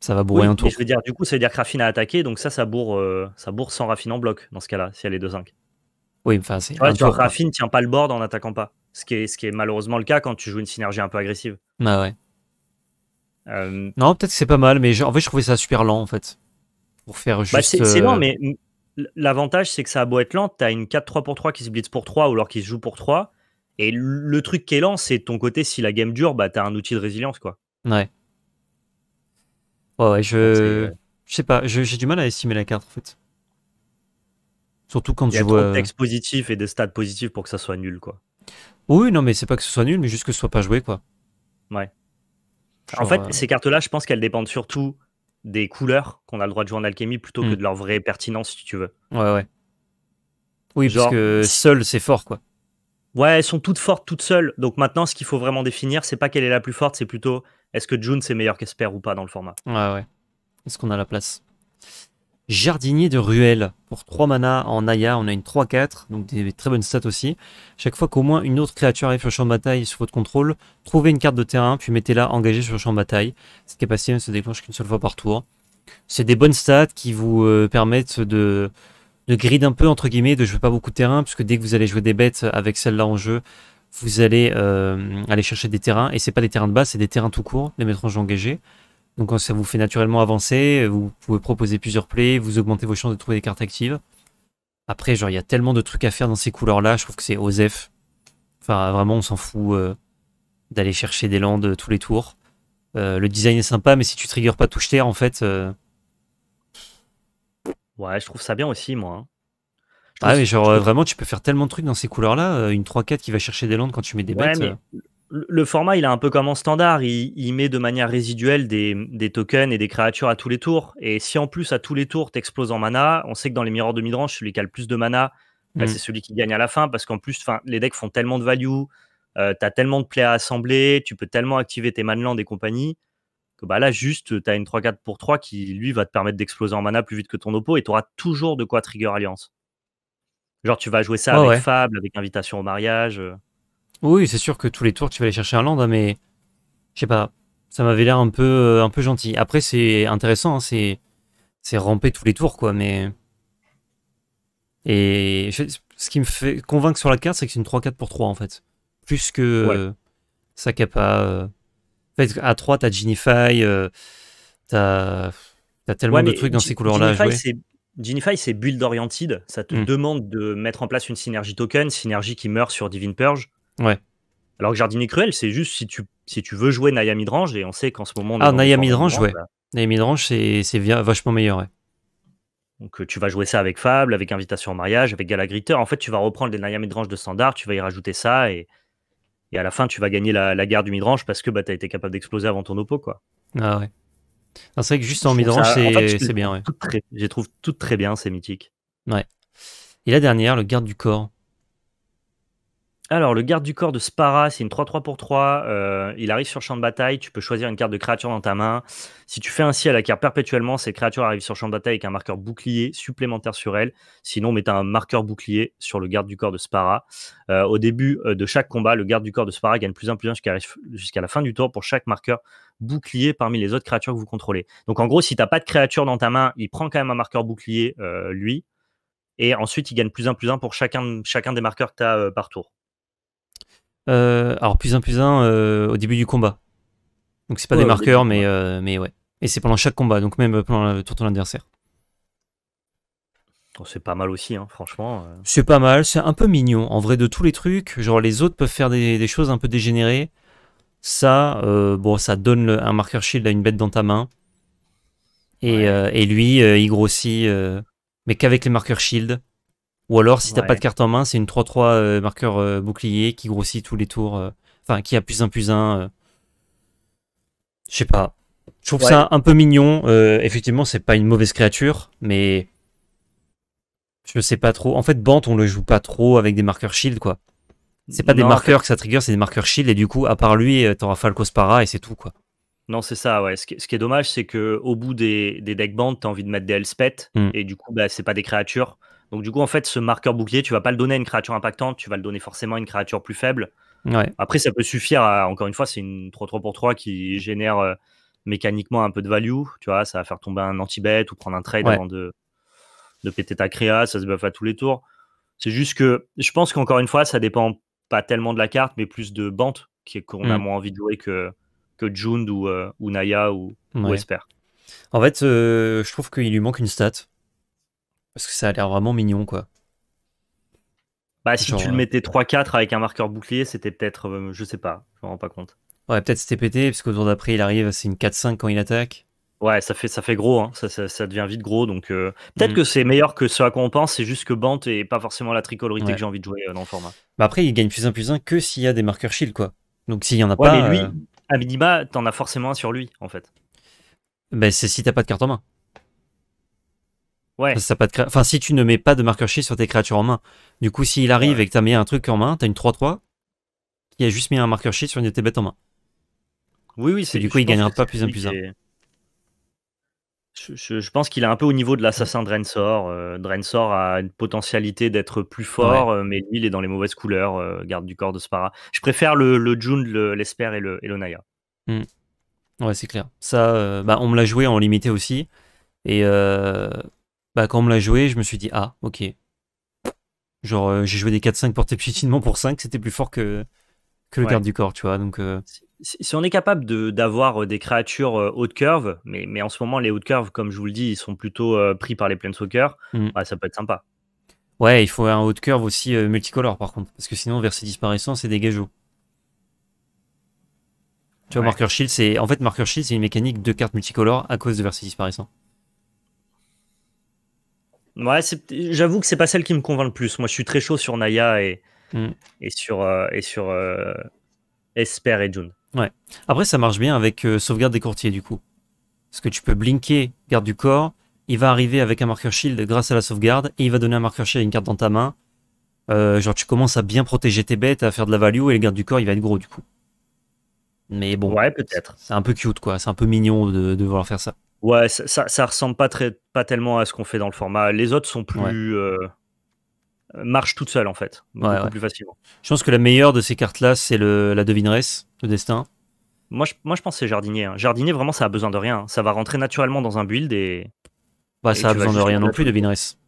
ça va bourrer oui, un tour. Je veux dire, du coup, ça veut dire que Raffine a attaqué, donc ça, ça bourre, euh, ça bourre sans Raffine en bloc, dans ce cas-là, si elle est deux cinq. Oui, enfin, c'est. Ouais, Raffine tient pas le board en n'attaquant pas. Ce qui, est, ce qui est malheureusement le cas quand tu joues une synergie un peu agressive. Ah ouais. Euh... Non, peut-être que c'est pas mal, mais je, en fait, je trouvais ça super lent, en fait. Pour faire juste. Bah, c'est euh... lent, mais l'avantage, c'est que ça a beau être lent, t'as une quatre trois pour trois qui se blitz pour trois ou alors qui se joue pour trois. Et le truc qui est lent, c'est de ton côté, si la game dure, bah, t'as un outil de résilience, quoi. Ouais. Ouais, ouais, je. Je sais pas, j'ai du mal à estimer la carte, en fait. Surtout quand je vois. Il y a trop de textes positifs et des stats positifs pour que ça soit nul, quoi. Oui, non, mais c'est pas que ce soit nul, mais juste que ce soit pas joué, quoi. Ouais. Genre, en fait, euh... ces cartes-là, je pense qu'elles dépendent surtout des couleurs qu'on a le droit de jouer en alchimie plutôt mmh. que de leur vraie pertinence, si tu veux. Ouais, ouais. Oui, genre, parce que seul, c'est fort, quoi. Ouais, elles sont toutes fortes, toutes seules. Donc maintenant, ce qu'il faut vraiment définir, c'est pas quelle est la plus forte, c'est plutôt est-ce que June, c'est meilleur qu'Esper ou pas dans le format. Ouais, ouais. Est-ce qu'on a la place? Jardinier de ruelle. Pour trois manas en Naya, on a une trois quatre, donc des très bonnes stats aussi. Chaque fois qu'au moins une autre créature arrive sur le champ de bataille sous votre contrôle, trouvez une carte de terrain, puis mettez-la engagée sur le champ de bataille. Cette capacité ne se déclenche qu'une seule fois par tour. C'est des bonnes stats qui vous euh, permettent de, de grid un peu, entre guillemets, de jouer pas beaucoup de terrain, puisque dès que vous allez jouer des bêtes avec celle-là en jeu, vous allez euh, aller chercher des terrains. Et c'est pas des terrains de base, c'est des terrains tout court, les mettre en jeu engagé. Donc ça vous fait naturellement avancer, vous pouvez proposer plusieurs plays, vous augmentez vos chances de trouver des cartes actives. Après, genre, il y a tellement de trucs à faire dans ces couleurs-là, je trouve que c'est Osef. Enfin, vraiment, on s'en fout euh, d'aller chercher des landes tous les tours. Euh, le design est sympa, mais si tu triggers pas touche-terre, en fait... Euh... Ouais, je trouve ça bien aussi, moi. Hein. Ah mais genre, euh, vraiment, tu peux faire tellement de trucs dans ces couleurs-là. Une trois quatre qui va chercher des landes quand tu mets des bêtes... Ouais, mais... euh... Le format, il a un peu comme en standard, il, il met de manière résiduelle des, des tokens et des créatures à tous les tours. Et si en plus, à tous les tours, tu exploses en mana, on sait que dans les miroirs de Midrange, celui qui a le plus de mana, mmh. bah, c'est celui qui gagne à la fin. Parce qu'en plus, les decks font tellement de value, euh, tu as tellement de plays à assembler, tu peux tellement activer tes manlands et compagnie, que bah, là, juste, tu as une trois quatre pour trois qui, lui, va te permettre d'exploser en mana plus vite que ton oppo et tu auras toujours de quoi trigger Alliance. Genre, tu vas jouer ça oh, avec ouais. Fable, avec Invitation au mariage... Euh... Oui, c'est sûr que tous les tours, tu vas aller chercher un land, hein, mais je sais pas, ça m'avait l'air un peu, euh, un peu gentil. Après, c'est intéressant, hein, c'est ramper tous les tours, quoi, mais... Et je, ce qui me fait convaincre sur la carte, c'est que c'est une trois quatre pour trois, en fait. Plus que ouais. euh, sa capa. Euh... En fait, à trois, t'as Ginifay, euh, t'as tellement ouais, de trucs dans G ces couleurs-là. Ginifay, c'est build oriented, ça te mm. demande de mettre en place une synergie token, synergie qui meurt sur Divine Purge. Ouais. Alors que Jardinier Cruel, c'est juste si tu, si tu veux jouer Naya Midrange, et on sait qu'en ce moment... Ah, Naya Midrange, ouais. Bah... Naya Midrange, c'est vachement meilleur, ouais. Donc tu vas jouer ça avec Fable, avec Invitation au mariage, avec Galas d'Armement. En fait, tu vas reprendre les Naya Midrange de standard, tu vas y rajouter ça, et, et à la fin, tu vas gagner la, la guerre du Midrange parce que bah, tu as été capable d'exploser avant ton oppo, quoi. Ah ouais. C'est vrai que juste en Midrange, c'est en fait, bien, ouais. Très, je les trouve toutes très bien, c'est mythique. Ouais. Et la dernière, le Garde du Corps. Alors, le garde du corps de Spara, c'est une trois trois pour trois. Euh, il arrive sur champ de bataille. Tu peux choisir une carte de créature dans ta main. Si tu fais ainsi, elle acquiert perpétuellement. Cette créature arrive sur champ de bataille avec un marqueur bouclier supplémentaire sur elle. Sinon, mettez un marqueur bouclier sur le garde du corps de Spara. Euh, au début de chaque combat, le garde du corps de Spara gagne plus un plus un jusqu'à jusqu'à la fin du tour pour chaque marqueur bouclier parmi les autres créatures que vous contrôlez. Donc, en gros, si tu n'as pas de créature dans ta main, il prend quand même un marqueur bouclier, euh, lui. Et ensuite, il gagne plus un plus un pour chacun, chacun des marqueurs que tu as euh, par tour. Euh, alors plus un plus un euh, au début du combat, donc c'est pas ouais, des marqueurs mais, euh, mais ouais, et c'est pendant chaque combat, donc même pendant le tour de l'adversaire. Oh, c'est pas mal aussi, hein, franchement. Euh... C'est pas mal, c'est un peu mignon en vrai de tous les trucs, genre les autres peuvent faire des, des choses un peu dégénérées, ça euh, bon ça donne le, un marqueur shield à une bête dans ta main et, ouais. euh, et lui euh, il grossit euh, mais qu'avec les marqueurs shield. Ou alors, si t'as ouais. pas de carte en main, c'est une trois trois euh, marqueur euh, bouclier qui grossit tous les tours. Enfin, euh, qui a plus un plus un. Euh... Je sais pas. Je trouve ouais. ça un peu mignon. Euh, effectivement, c'est pas une mauvaise créature, mais Je sais pas trop. En fait, Bant, on le joue pas trop avec des marqueurs shield, quoi. C'est pas non, des marqueurs en fait... que ça trigger, c'est des marqueurs shield, et du coup, à part lui, t'auras Falco Spara, et c'est tout, quoi. Non, c'est ça, ouais. Ce qui, ce qui est dommage, c'est qu'au bout des, des decks Bant, t'as envie de mettre des Elspeth, mm. et du coup, bah, c'est pas des créatures. Donc, du coup, en fait, ce marqueur bouclier, tu vas pas le donner à une créature impactante, tu vas le donner forcément à une créature plus faible. Ouais. Après, ça peut suffire à, encore une fois, c'est une trois trois pour trois qui génère euh, mécaniquement un peu de value, tu vois, ça va faire tomber un anti-bet ou prendre un trade ouais. avant de, de péter ta créa, ça se buff à tous les tours. C'est juste que je pense qu'encore une fois, ça dépend pas tellement de la carte, mais plus de Bant, qu'on mm. a moins envie de jouer que, que Jund ou, euh, ou Naya ou, ouais. ou Esper. En fait, euh, je trouve qu'il lui manque une stat, parce que ça a l'air vraiment mignon, quoi. Bah, si genre, tu le mettais trois quatre avec un marqueur bouclier, c'était peut-être, euh, je sais pas, je m'en rends pas compte. Ouais, peut-être c'était pété, parce qu'au tour d'après, il arrive, c'est une quatre cinq quand il attaque. Ouais, ça fait, ça fait gros, hein. ça, ça, ça devient vite gros, donc euh, peut-être mm. que c'est meilleur que ce à quoi on pense, c'est juste que Bant et pas forcément la tricolorie ouais. que j'ai envie de jouer euh, dans le format. Bah après, il gagne plus un plus un que s'il y a des marqueurs shield, quoi. Donc s'il y en a ouais, pas... mais lui, euh... à minima, t'en as forcément un sur lui, en fait. Bah, c'est si t'as pas de carte en main. Ouais. Ça, ça pas de cré... Enfin, si tu ne mets pas de marqueur shield sur tes créatures en main, du coup, s'il arrive ouais. et que tu as mis un truc en main, tu as une trois trois qui a juste mis un marqueur shield sur une de tes bêtes en main. Oui, oui, c'est du coup, il gagnera pas plus un plus un. Et... Je, je, je pense qu'il est un peu au niveau de l'assassin Drensor. Euh, Drensor a une potentialité d'être plus fort, ouais. euh, mais lui, il est dans les mauvaises couleurs. Euh, garde du corps de Spara. Je préfère le, le Jund, l'Esper le, et, le, et le Naya. Mmh. Ouais, c'est clair. Ça, euh, bah, on me l'a joué en limité aussi. Et. Euh... Bah, quand on me l'a joué, je me suis dit, ah, ok. Genre, euh, j'ai joué des quatre cinq portés petitement pour cinq, c'était plus fort que, que le ouais. garde du corps, tu vois. Donc, euh... si, si on est capable d'avoir de, des créatures haute curve, mais, mais en ce moment, les haute curve, comme je vous le dis, ils sont plutôt euh, pris par les planeswalkers, mm. bah, ça peut être sympa. Ouais, il faut un haute curve aussi euh, multicolore, par contre, parce que sinon, vers ses disparitions, c'est des gageaux. Tu vois, ouais. marqueur shield, c'est. En fait, marqueur shield, c'est une mécanique de cartes multicolores à cause de vers ses disparitions. Ouais, j'avoue que c'est pas celle qui me convainc le plus. Moi, je suis très chaud sur Naya et, mm. et sur, euh, et sur euh, Esper et June. Ouais. Après, ça marche bien avec euh, Sauvegarde des Courtiers, du coup. Parce que tu peux blinker Garde du Corps, il va arriver avec un marqueur shield grâce à la sauvegarde, et il va donner un marqueur shield à une carte dans ta main. Euh, genre, tu commences à bien protéger tes bêtes, à faire de la value, et le Garde du Corps, il va être gros, du coup. Mais bon, ouais, peut-être. C'est un peu cute, quoi. C'est un peu mignon de, de vouloir faire ça. Ouais, ça, ça, ça ressemble pas, très, pas tellement à ce qu'on fait dans le format. Les autres sont plus... Ouais. Euh, marchent toutes seules, en fait. Beaucoup ouais, ouais. plus facilement. Je pense que la meilleure de ces cartes-là, c'est la devineresse, le destin. Moi, je, moi, je pense que c'est jardinier. Hein. Jardinier, vraiment, ça a besoin de rien. Ça va rentrer naturellement dans un build et... Bah, et ça a besoin de rien non plus, devineresse.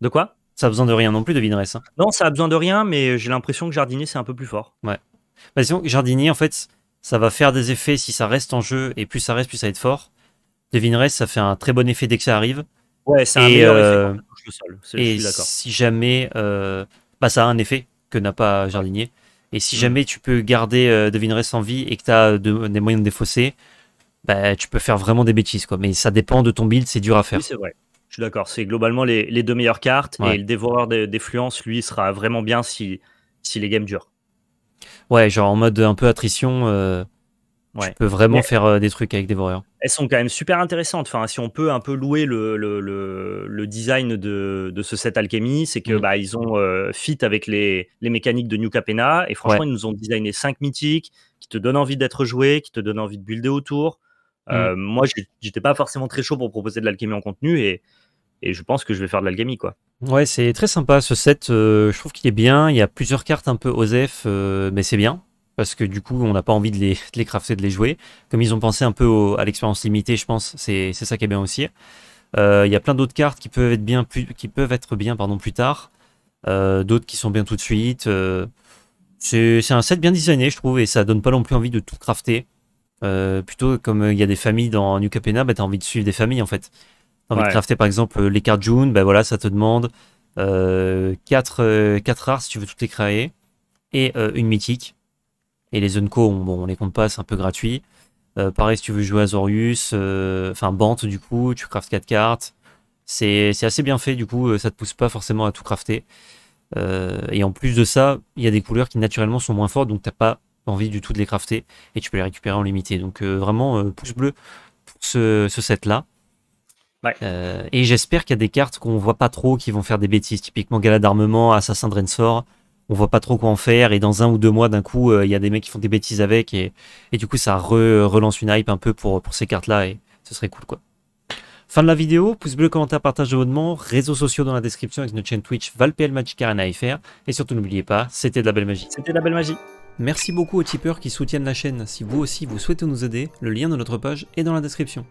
De quoi? Ça a besoin de rien non plus, devineresse. Hein. Non, ça a besoin de rien, mais j'ai l'impression que jardinier, c'est un peu plus fort. Ouais. Bah, sinon, jardinier, en fait, ça va faire des effets si ça reste en jeu, et plus ça reste, plus ça va être fort. Devineresse, ça fait un très bon effet dès que ça arrive. Ouais, c'est un meilleur euh, effet quand je touche le sol. Et je suis si jamais... Euh, bah, ça a un effet que n'a pas Jardinier. Et si mmh. jamais tu peux garder euh, Devineresse en vie et que tu as de, des moyens de défausser, bah, tu peux faire vraiment des bêtises, quoi. Mais ça dépend de ton build, c'est dur à faire. Oui, c'est vrai. Je suis d'accord. C'est globalement les, les deux meilleures cartes. Ouais. Et le Dévoreur d'Effluence, lui, sera vraiment bien si, si les games durent. Ouais, genre en mode un peu attrition... Euh, Ouais. Tu peux vraiment ouais. faire euh, des trucs avec Dévoreur. Elles sont quand même super intéressantes. Enfin, si on peut un peu louer le, le, le, le design de, de ce set Alchemy, c'est que mmh. bah, ils ont euh, fit avec les, les mécaniques de New Capenna. Et franchement, ouais. ils nous ont designé cinq mythiques qui te donnent envie d'être joué, qui te donnent envie de builder autour. Mmh. Euh, moi, j'étais pas forcément très chaud pour proposer de l'Alchemy en contenu. Et, et je pense que je vais faire de l'Alchemy, quoi. Ouais, c'est très sympa ce set. Euh, je trouve qu'il est bien. Il y a plusieurs cartes un peu O S E F, euh, mais c'est bien. Parce que du coup, on n'a pas envie de les, de les crafter, de les jouer. Comme ils ont pensé un peu au, à l'expérience limitée, je pense, c'est ça qui est bien aussi. Il euh, y a plein d'autres cartes qui peuvent être bien plus, qui peuvent être bien pardon, plus tard. Euh, d'autres qui sont bien tout de suite. Euh, c'est un set bien designé, je trouve, et ça donne pas non plus envie de tout crafter. Euh, plutôt, comme il y a des familles dans New Capenna, bah, tu as envie de suivre des familles, en fait. Tu as envie ouais. de crafter, par exemple, les cartes June, bah, voilà, ça te demande euh, quatre, euh, quatre rares si tu veux toutes les créer, et euh, une mythique. Et les Unco, on, bon, on les compte pas, c'est un peu gratuit. Euh, pareil, si tu veux jouer à Azorius, euh, enfin Bant, du coup, tu craftes quatre cartes. C'est assez bien fait, du coup, ça te pousse pas forcément à tout crafter. Euh, et en plus de ça, il y a des couleurs qui naturellement sont moins fortes, donc t'as pas envie du tout de les crafter. Et tu peux les récupérer en limité. Donc euh, vraiment, euh, pouce bleu pour ce, ce set-là. Ouais. Euh, et j'espère qu'il y a des cartes qu'on voit pas trop qui vont faire des bêtises. Typiquement Galas d'Armement, Assassin de Rensor, on voit pas trop quoi en faire, et dans un ou deux mois d'un coup il euh, y a des mecs qui font des bêtises avec, et, et du coup ça re, relance une hype un peu pour, pour ces cartes là, et ce serait cool quoi. Fin de la vidéo, pouce bleu, commentaire, partage, abonnement, réseaux sociaux dans la description avec notre chaîne Twitch ValPL Magic Arena F R, et surtout n'oubliez pas, c'était de la belle magie. C'était de la belle magie. Merci beaucoup aux tipeurs qui soutiennent la chaîne. Si vous aussi vous souhaitez nous aider, le lien de notre page est dans la description.